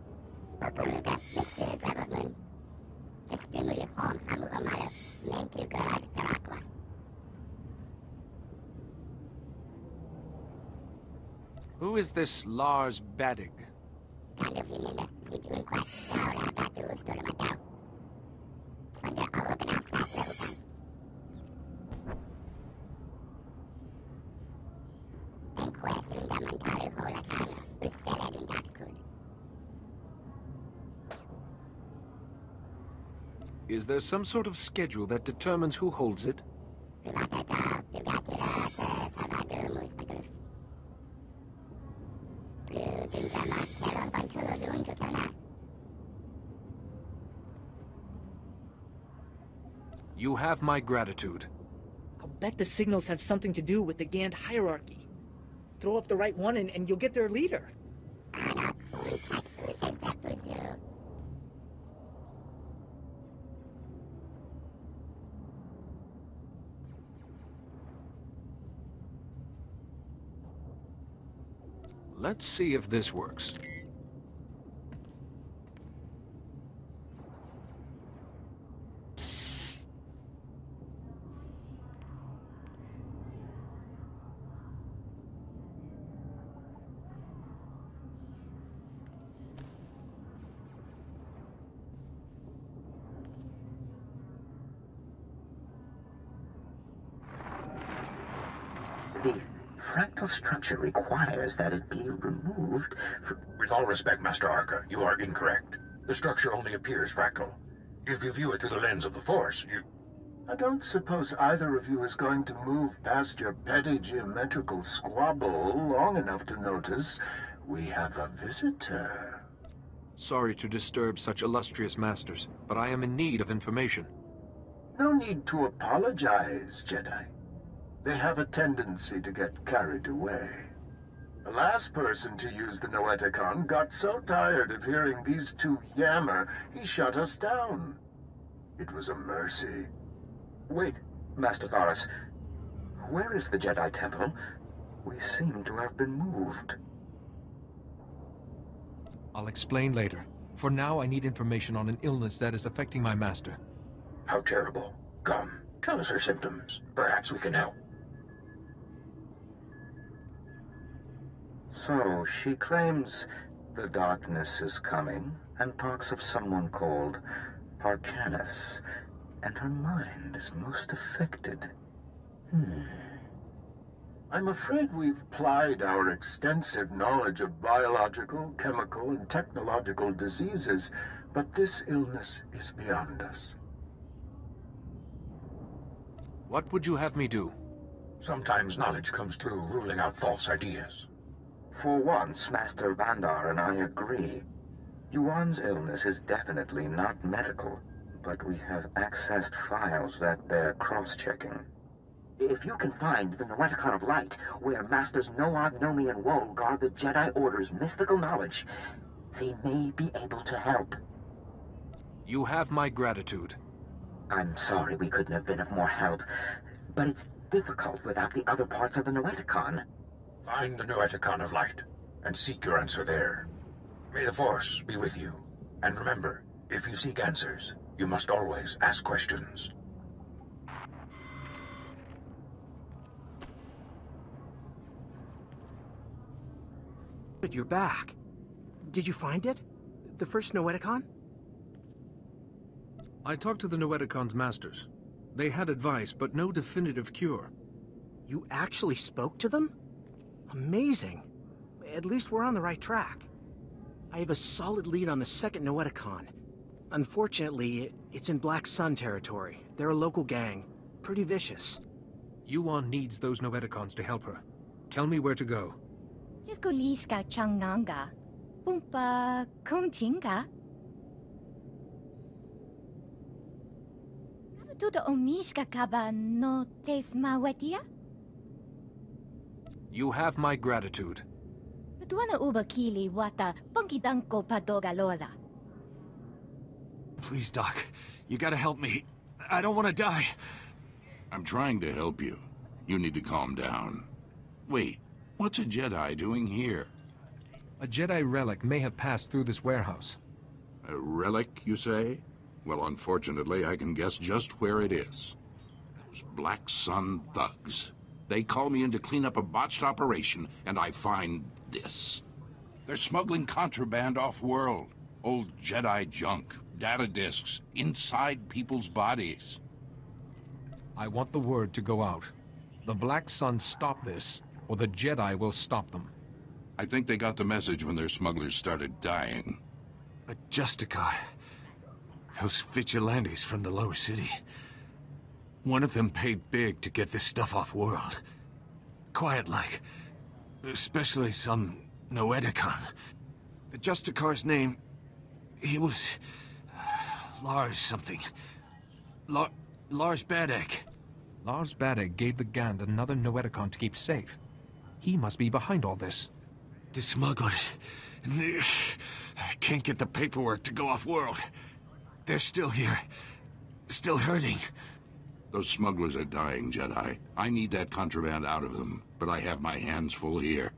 Who is this Lars Badig? Is there some sort of schedule that determines who holds it? You have my gratitude. I'll bet the signals have something to do with the Gand hierarchy. Throw up the right one and you'll get their leader. Let's see if this works. Structure requires that it be removed for... With all respect, Master Arca, you are incorrect. The structure only appears fractal. If you view it through the lens of the Force, you... I don't suppose either of you is going to move past your petty geometrical squabble long enough to notice we have a visitor. Sorry to disturb such illustrious masters, but I am in need of information. No need to apologize, Jedi. They have a tendency to get carried away. The last person to use the Noetikon got so tired of hearing these two yammer, he shut us down. It was a mercy. Wait, Master Tharis. Where is the Jedi Temple? We seem to have been moved. I'll explain later. For now, I need information on an illness that is affecting my master. How terrible. Come, tell us her symptoms. Perhaps we can help. So, she claims the darkness is coming, and talks of someone called Parkanas, and her mind is most affected. I'm afraid we've plied our extensive knowledge of biological, chemical, and technological diseases, but this illness is beyond us. What would you have me do? Sometimes knowledge comes through ruling out false ideas. For once, Master Vandar and I agree. Yuan's illness is definitely not medical, but we have accessed files that bear cross-checking. If you can find the Noetikon of Light, where Masters Noab, Nomi, and Wol guard the Jedi Order's mystical knowledge, they may be able to help. You have my gratitude. I'm sorry we couldn't have been of more help, but it's difficult without the other parts of the Noetikon. Find the Noetikon of Light, and seek your answer there. May the Force be with you. And remember, if you seek answers, You must always ask questions. But you're back. Did you find it? The first Noetikon? I talked to the Noeticon's masters. They had advice, but no definitive cure. You actually spoke to them? Amazing. At least we're on the right track. I have a solid lead on the second Noetikon. Unfortunately, it's in Black Sun territory. They're a local gang. Pretty vicious. Yuon needs those Noetikons to help her. Tell me where to go. Jiskoliska Changanga, Pumpa Kongchinga. Tudo omishka kaba no tesmawatia? You have my gratitude. Tuana uba kili wata ponkidanko padoga lola. Please, Doc. You gotta help me. I don't want to die. I'm trying to help you. You need to calm down. Wait. What's a Jedi doing here? A Jedi relic may have passed through this warehouse. A relic, you say? Well, unfortunately, I can guess just where it is. Those Black Sun thugs. They call me in to clean up a botched operation, and I find this. They're smuggling contraband off-world. Old Jedi junk, data disks, inside people's bodies. I want the word to go out. The Black Sun stop this, or the Jedi will stop them. I think they got the message when their smugglers started dying. But Justicar, those vigilantes from the lower city. One of them paid big to get this stuff off-world. Quiet-like. Especially some Noetikon. The Justicar's name... he was... Lars something. Lars Badig. Lars Badig gave the Gand another Noetikon to keep safe. He must be behind all this. The smugglers... I can't get the paperwork to go off-world. They're still here. Still hurting. Those smugglers are dying, Jedi. I need that contraband out of them, but I have my hands full here.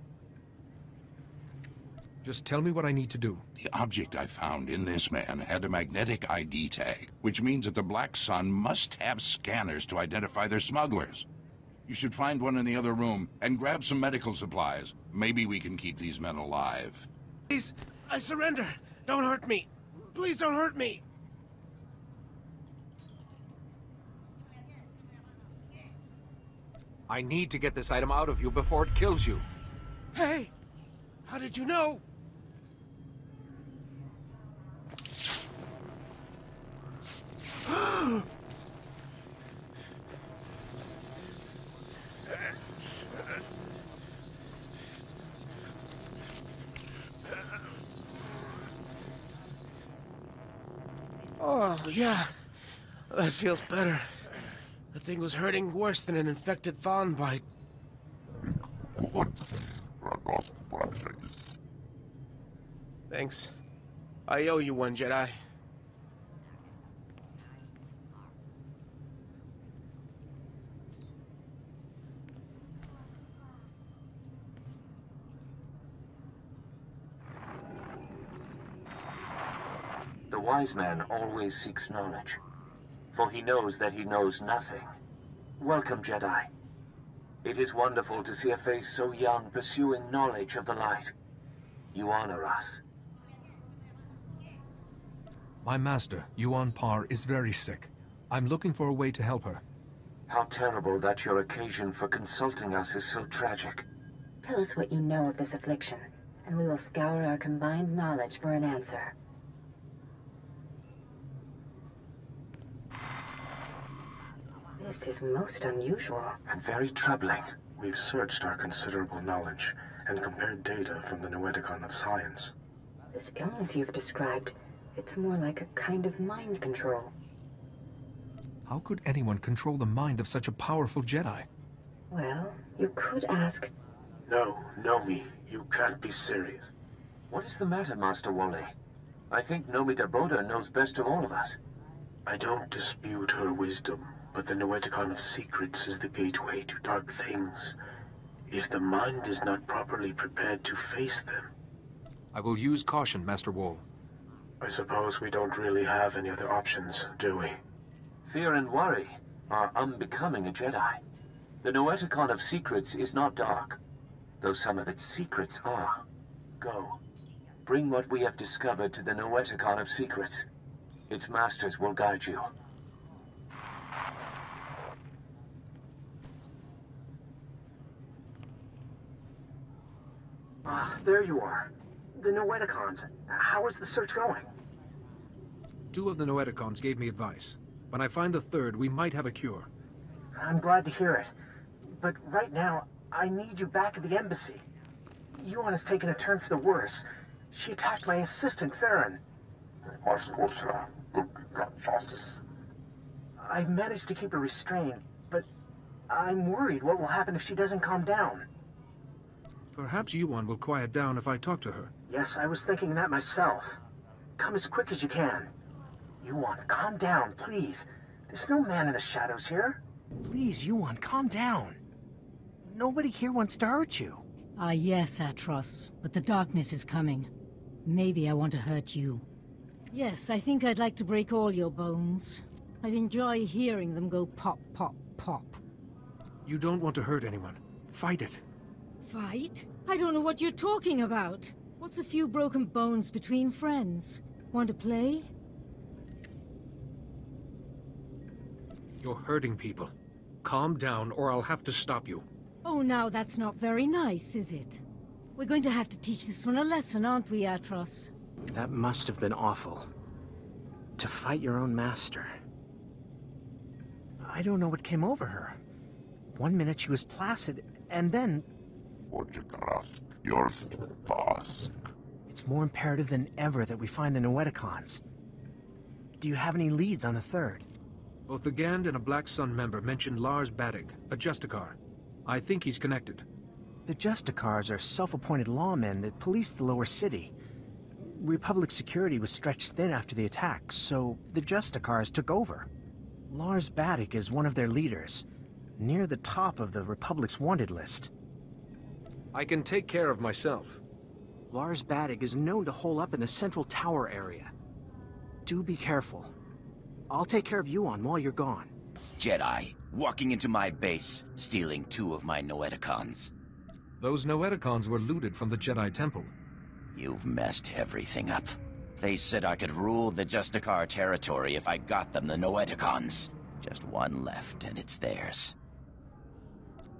Just tell me what I need to do. The object I found in this man had a magnetic ID tag, which means that the Black Sun must have scanners to identify their smugglers. You should find one in the other room and grab some medical supplies. Maybe we can keep these men alive. Please, I surrender. Don't hurt me. Please don't hurt me. I need to get this item out of you before it kills you. Hey! How did you know? Oh, yeah. That feels better. The thing was hurting worse than an infected Thon bite. Thanks. I owe you one, Jedi. The wise man always seeks knowledge. For he knows that he knows nothing. Welcome, Jedi. It is wonderful to see a face so young pursuing knowledge of the light. You honor us. My master, Yuon Par, is very sick. I'm looking for a way to help her. How terrible that your occasion for consulting us is so tragic. Tell us what you know of this affliction, and we will scour our combined knowledge for an answer. This is most unusual. And very troubling. We've searched our considerable knowledge and compared data from the Noetikon of Science. This illness you've described, it's more like a kind of mind control. How could anyone control the mind of such a powerful Jedi? Well, you could ask... No, Nomi, you can't be serious. What is the matter, Master Wally? I think Nomi Daboda knows best of all of us. I don't dispute her wisdom. But the Noetikon of Secrets is the gateway to dark things. If the mind is not properly prepared to face them... I will use caution, Master Wall. I suppose we don't really have any other options, do we? Fear and worry are unbecoming a Jedi. The Noetikon of Secrets is not dark, though some of its secrets are. Go. Bring what we have discovered to the Noetikon of Secrets. Its masters will guide you. Ah, there you are. The Noetikons. How is the search going? Two of the Noetikons gave me advice. When I find the third, we might have a cure. I'm glad to hear it. But right now, I need you back at the embassy. Yuon has taken a turn for the worse. She attacked my assistant, Farron. I've managed to keep her restrained, but I'm worried what will happen if she doesn't calm down. Perhaps Yuon will quiet down if I talk to her. Yes, I was thinking that myself. Come as quick as you can. Yuon, calm down, please. There's no man in the shadows here. Please, Yuon, calm down. Nobody here wants to hurt you. Ah, yes, Attros, but the darkness is coming. Maybe I want to hurt you. Yes, I think I'd like to break all your bones. I'd enjoy hearing them go pop, pop, pop. You don't want to hurt anyone. Fight it. Fight? I don't know what you're talking about. What's a few broken bones between friends? Want to play? You're hurting people. Calm down, or I'll have to stop you. Oh, now that's not very nice, is it? We're going to have to teach this one a lesson, aren't we, Attros? That must have been awful. To fight your own master. I don't know what came over her. One minute she was placid, and then... It's more imperative than ever that we find the Noetikons. Do you have any leads on the third? Both the Gand and a Black Sun member mentioned Lars Badig, a Justicar. I think he's connected. The Justicars are self-appointed lawmen that police the lower city. Republic security was stretched thin after the attack, so the Justicars took over. Lars Badig is one of their leaders, near the top of the Republic's wanted list. I can take care of myself. Lars Badig is known to hole up in the central tower area. Do be careful. I'll take care of Yuon while you're gone. It's Jedi, walking into my base, stealing two of my Noetikons. Those Noetikons were looted from the Jedi Temple. You've messed everything up. They said I could rule the Justicar territory if I got them the Noetikons. Just one left, and it's theirs.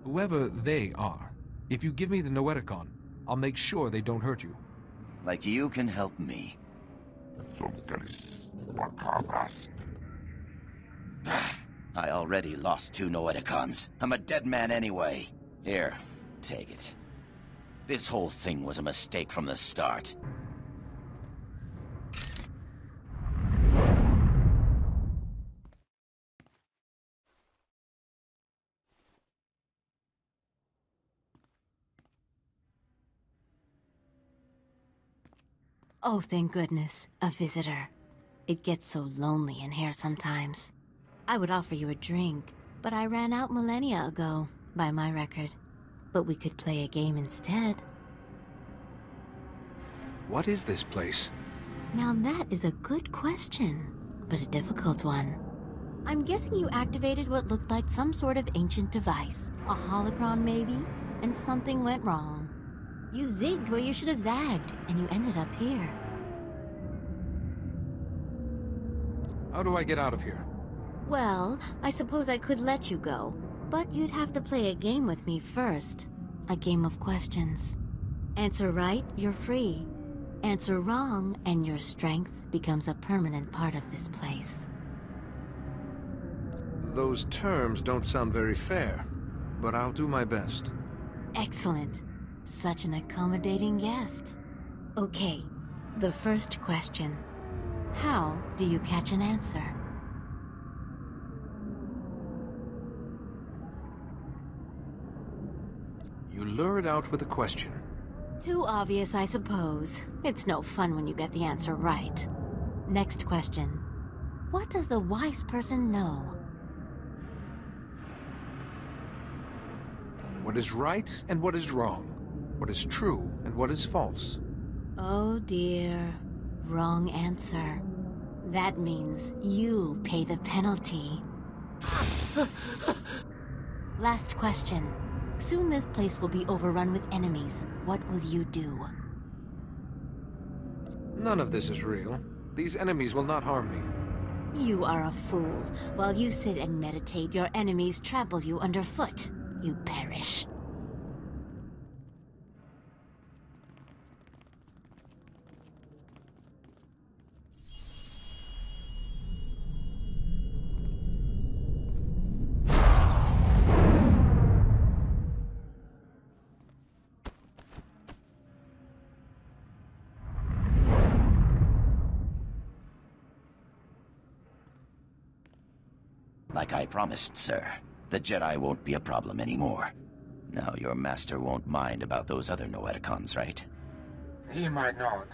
Whoever they are, if you give me the Noetikon, I'll make sure they don't hurt you. Like you can help me. I already lost two Noetikons. I'm a dead man anyway. Here, take it. This whole thing was a mistake from the start. Oh, thank goodness, a visitor. It gets so lonely in here sometimes. I would offer you a drink, but I ran out millennia ago, by my record. But we could play a game instead. What is this place? Now that is a good question, but a difficult one. I'm guessing you activated what looked like some sort of ancient device, a holocron maybe, and something went wrong. You zigged where you should have zagged, and you ended up here. How do I get out of here? Well, I suppose I could let you go, but you'd have to play a game with me first. A game of questions. Answer right, you're free. Answer wrong, and your strength becomes a permanent part of this place. Those terms don't sound very fair, but I'll do my best. Excellent. Such an accommodating guest. Okay, the first question. How do you catch an answer? You lure it out with a question. Too obvious, I suppose. It's no fun when you get the answer right. Next question. What does the wise person know? What is right and what is wrong? What is true and what is false? Oh dear. Wrong answer. That means you pay the penalty. Last question. Soon this place will be overrun with enemies. What will you do? None of this is real. These enemies will not harm me. You are a fool. While you sit and meditate, your enemies trample you underfoot. You perish. Like I promised, sir. The Jedi won't be a problem anymore. Now your master won't mind about those other Noetikons, right? He might not.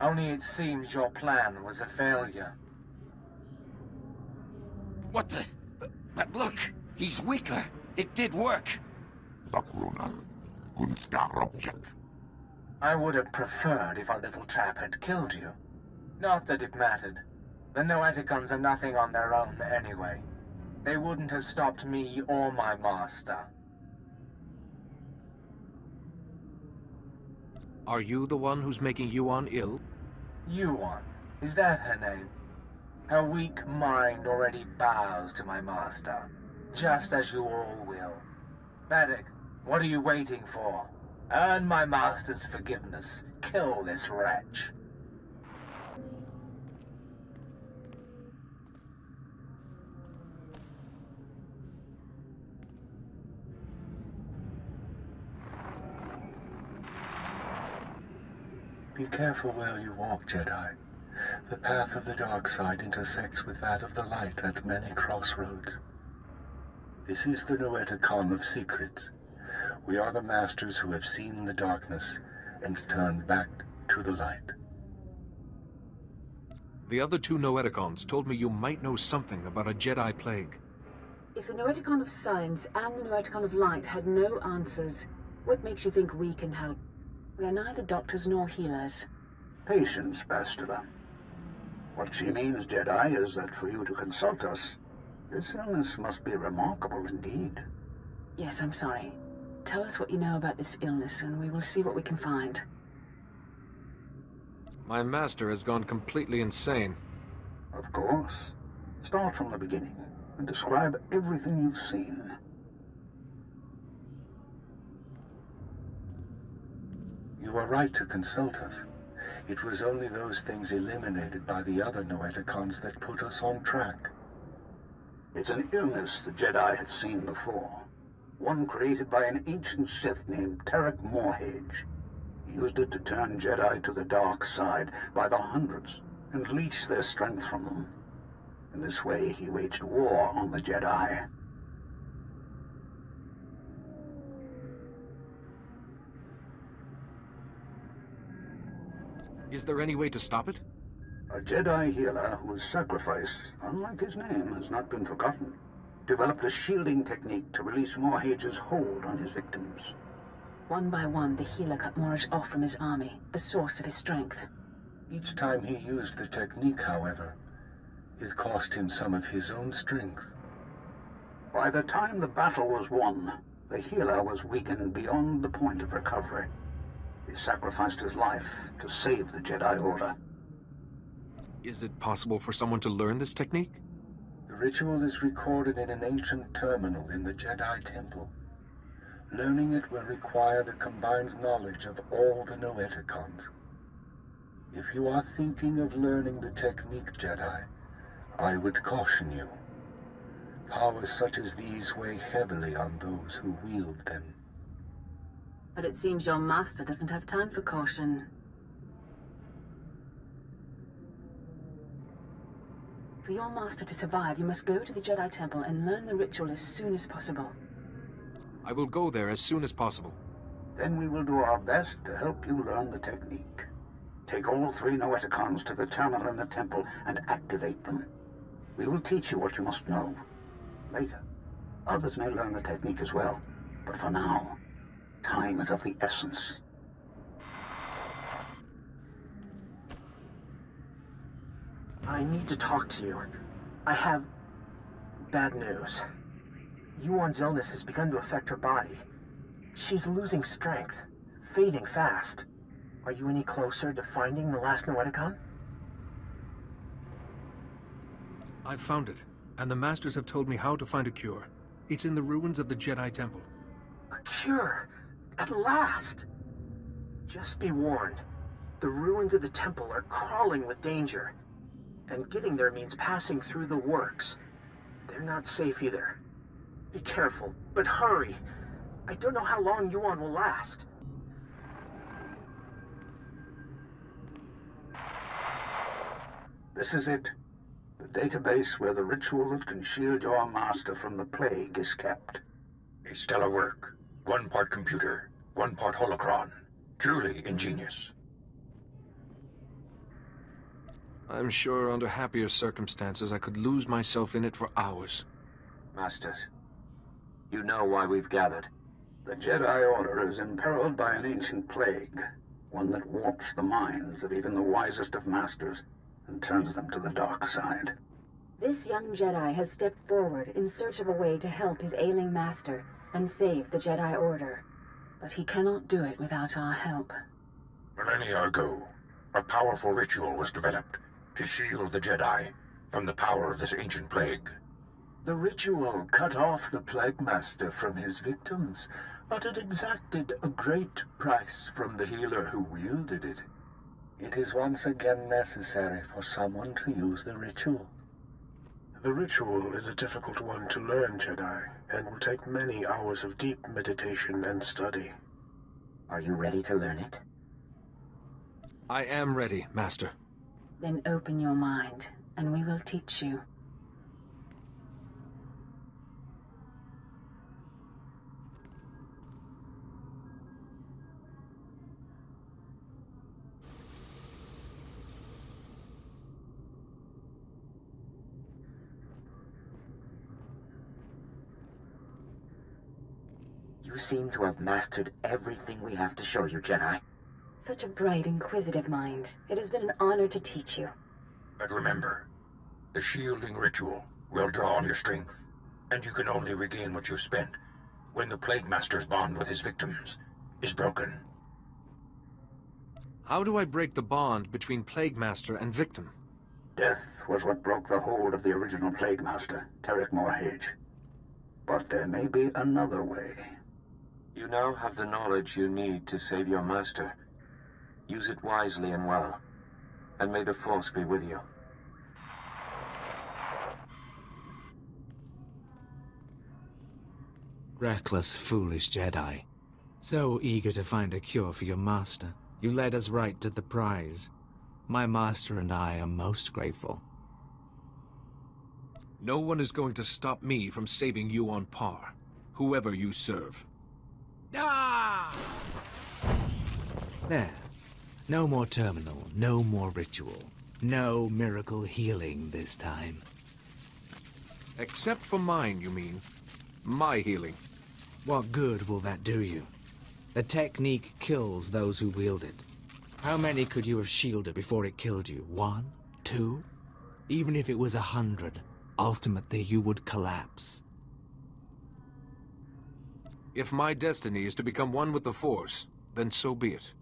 Only it seems your plan was a failure. What the... But look! He's weaker! It did work! I would have preferred if our little trap had killed you. Not that it mattered. The Noetikons are nothing on their own anyway. They wouldn't have stopped me or my master. Are you the one who's making Yuon ill? Yuon? Is that her name? Her weak mind already bows to my master, just as you all will. Badig, what are you waiting for? Earn my master's forgiveness. Kill this wretch. Be careful where you walk, Jedi. The path of the dark side intersects with that of the light at many crossroads. This is the Noetikon of Secrets. We are the masters who have seen the darkness and turned back to the light. The other two Noetikons told me you might know something about a Jedi plague. If the Noetikon of Science and the Noetikon of Light had no answers, what makes you think we can help? We are neither doctors nor healers. Patience, Bastila. What she means, Jedi, is that for you to consult us, this illness must be remarkable indeed. Yes, I'm sorry. Tell us what you know about this illness, and we will see what we can find. My master has gone completely insane. Of course. Start from the beginning, and describe everything you've seen. You are right to consult us. It was only those things eliminated by the other Noetikons that put us on track. It's an illness the Jedi have seen before. One created by an ancient Sith named Terrak Morrhage. He used it to turn Jedi to the dark side by the hundreds and leech their strength from them. In this way, he waged war on the Jedi. Is there any way to stop it? A Jedi healer whose sacrifice, unlike his name, has not been forgotten, developed a shielding technique to release Morrhage's hold on his victims. One by one, the healer cut Morrhage off from his army, the source of his strength. Each time he used the technique, however, it cost him some of his own strength. By the time the battle was won, the healer was weakened beyond the point of recovery. He sacrificed his life to save the Jedi Order. Is it possible for someone to learn this technique? The ritual is recorded in an ancient terminal in the Jedi Temple. Learning it will require the combined knowledge of all the Noetikons. If you are thinking of learning the technique, Jedi, I would caution you. Powers such as these weigh heavily on those who wield them. But it seems your master doesn't have time for caution. For your master to survive, you must go to the Jedi Temple and learn the ritual as soon as possible. I will go there as soon as possible. Then we will do our best to help you learn the technique. Take all three Noetikons to the terminal in the temple and activate them. We will teach you what you must know. Later, others may learn the technique as well, but for now, time is of the essence. I need to talk to you. I have bad news. Yuon's illness has begun to affect her body. She's losing strength, fading fast. Are you any closer to finding the last Noetikon? I've found it, and the Masters have told me how to find a cure. It's in the ruins of the Jedi Temple. A cure? At last! Just be warned. The ruins of the temple are crawling with danger. And getting there means passing through the works. They're not safe either. Be careful, but hurry. I don't know how long Yuon will last. This is it. The database where the ritual that can shield your master from the plague is kept. A stellar work. One part computer, one part holocron. Truly ingenious. I'm sure under happier circumstances I could lose myself in it for hours. Masters, you know why we've gathered. The Jedi Order is imperiled by an ancient plague, one that warps the minds of even the wisest of masters and turns them to the dark side. This young Jedi has stepped forward in search of a way to help his ailing master and save the Jedi Order. But he cannot do it without our help. Millennia ago, a powerful ritual was developed to shield the Jedi from the power of this ancient plague. The ritual cut off the Plague Master from his victims, but it exacted a great price from the healer who wielded it. It is once again necessary for someone to use the ritual. The ritual is a difficult one to learn, Jedi, and will take many hours of deep meditation and study. Are you ready to learn it? I am ready, Master. Then open your mind, and we will teach you. You seem to have mastered everything we have to show you, Jedi. Such a bright, inquisitive mind. It has been an honor to teach you. But remember, the shielding ritual will draw on your strength, and you can only regain what you've spent when the Plague Master's bond with his victims is broken. How do I break the bond between Plague Master and victim? Death was what broke the hold of the original Plague Master, Terrak Morrhage. But there may be another way. You now have the knowledge you need to save your master. Use it wisely and well, and may the Force be with you. Reckless, foolish Jedi. So eager to find a cure for your master, you led us right to the prize. My master and I are most grateful. No one is going to stop me from saving Yuon Par, whoever you serve. Ah! There. No more terminal, no more ritual, no miracle healing this time. Except for mine, you mean? My healing. What good will that do you? The technique kills those who wield it. How many could you have shielded before it killed you? 1? 2? Even if it was 100, ultimately you would collapse. If my destiny is to become one with the Force, then so be it.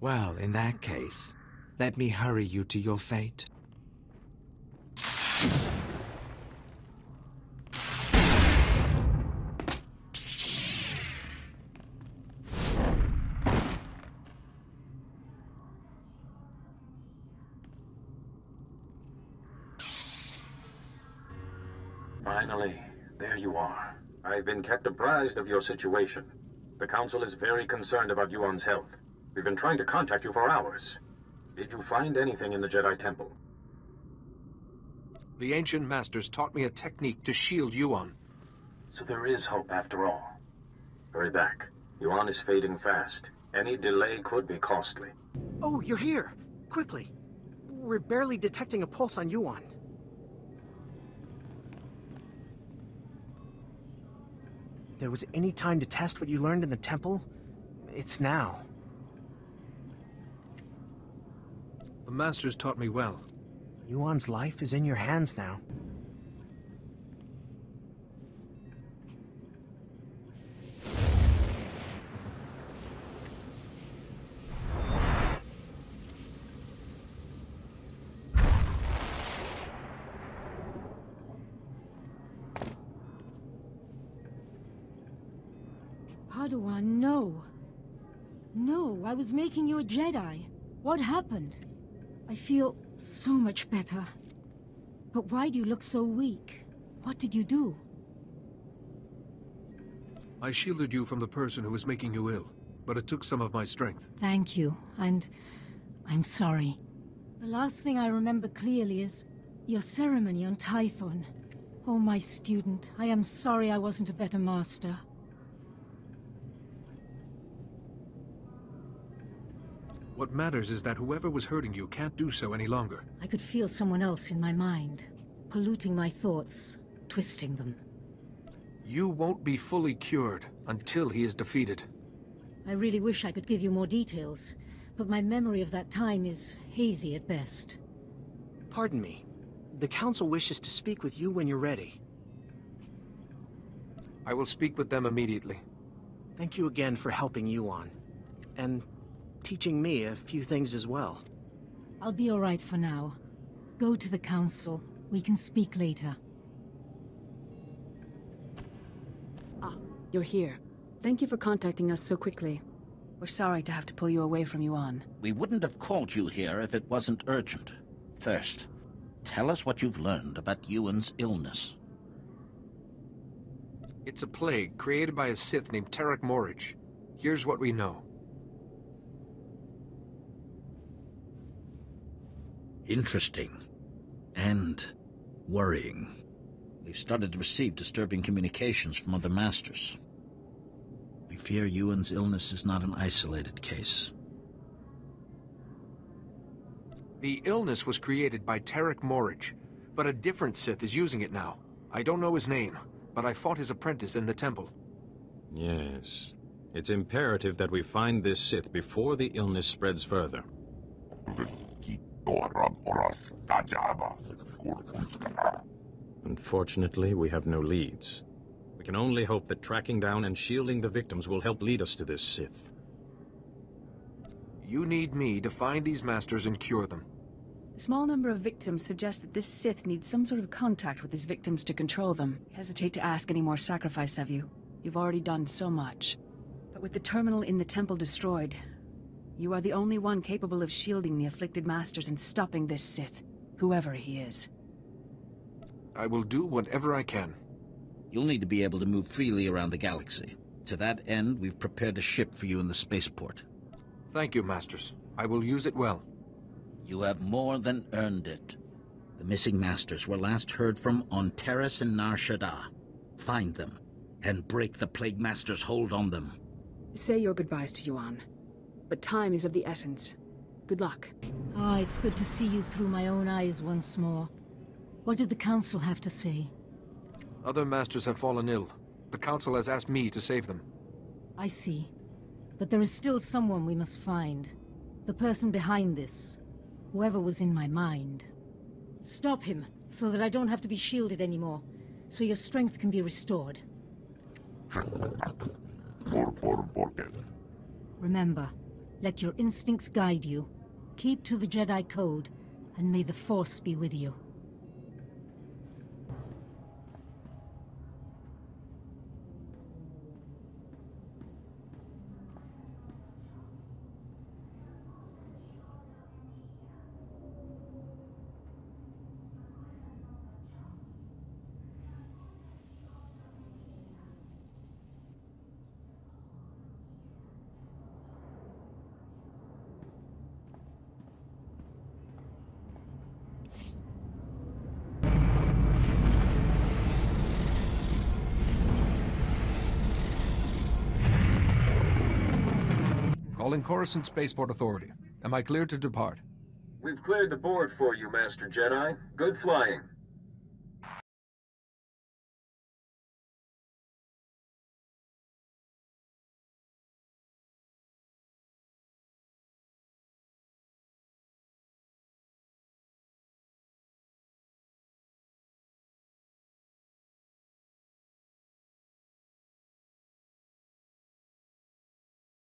Well, in that case, let me hurry you to your fate. Finally, there you are. I've been kept apprised of your situation. The Council is very concerned about Yuon's health. We've been trying to contact you for hours. Did you find anything in the Jedi Temple? The Ancient Masters taught me a technique to shield Yuon. So there is hope after all. Hurry back. Yuon is fading fast. Any delay could be costly. Oh, you're here! Quickly! We're barely detecting a pulse on Yuon. If there was any time to test what you learned in the temple, it's now. The Masters taught me well. Yuon's life is in your hands now. Padawan, no. No, I was making you a Jedi. What happened? I feel so much better. But why do you look so weak? What did you do? I shielded you from the person who was making you ill, but it took some of my strength. Thank you, and I'm sorry. The last thing I remember clearly is your ceremony on Tython. Oh, my student, I am sorry I wasn't a better master. What matters is that whoever was hurting you can't do so any longer. I could feel someone else in my mind, polluting my thoughts, twisting them. You won't be fully cured until he is defeated. I really wish I could give you more details, but my memory of that time is hazy at best. Pardon me. The Council wishes to speak with you when you're ready. I will speak with them immediately. Thank you again for helping Yuon. And teaching me a few things as well. I'll be all right for now. Go to the Council. We can speak later. Ah, you're here. Thank you for contacting us so quickly. We're sorry to have to pull you away from Yuon. We wouldn't have called you here if it wasn't urgent. First, tell us what you've learned about Yuon's illness. It's a plague created by a Sith named Terrak Morrhage. Here's what we know. Interesting. And worrying. We've started to receive disturbing communications from other masters. We fear Yuon's illness is not an isolated case. The illness was created by Terrak Morrhage, but a different Sith is using it now. I don't know his name, but I fought his apprentice in the temple. Yes. It's imperative that we find this Sith before the illness spreads further. Unfortunately, we have no leads. We can only hope that tracking down and shielding the victims will help lead us to this Sith. You need me to find these masters and cure them. A small number of victims suggest that this Sith needs some sort of contact with his victims to control them. I hesitate to ask any more sacrifice of you. You've already done so much. But with the terminal in the temple destroyed, you are the only one capable of shielding the afflicted masters and stopping this Sith, whoever he is. I will do whatever I can. You'll need to be able to move freely around the galaxy. To that end, we've prepared a ship for you in the spaceport. Thank you, masters. I will use it well. You have more than earned it. The missing masters were last heard from on Terras and Nar Shaddaa. Find them, and break the Plague Master's hold on them. Say your goodbyes to Yuon. But time is of the essence. Good luck. Ah, it's good to see you through my own eyes once more. What did the Council have to say? Other masters have fallen ill. The Council has asked me to save them. I see. But there is still someone we must find. The person behind this. Whoever was in my mind. Stop him, so that I don't have to be shielded anymore. So your strength can be restored. Remember, let your instincts guide you. Keep to the Jedi Code, and may the Force be with you. Calling Coruscant Spaceport Authority. Am I cleared to depart? We've cleared the board for you, Master Jedi. Good flying.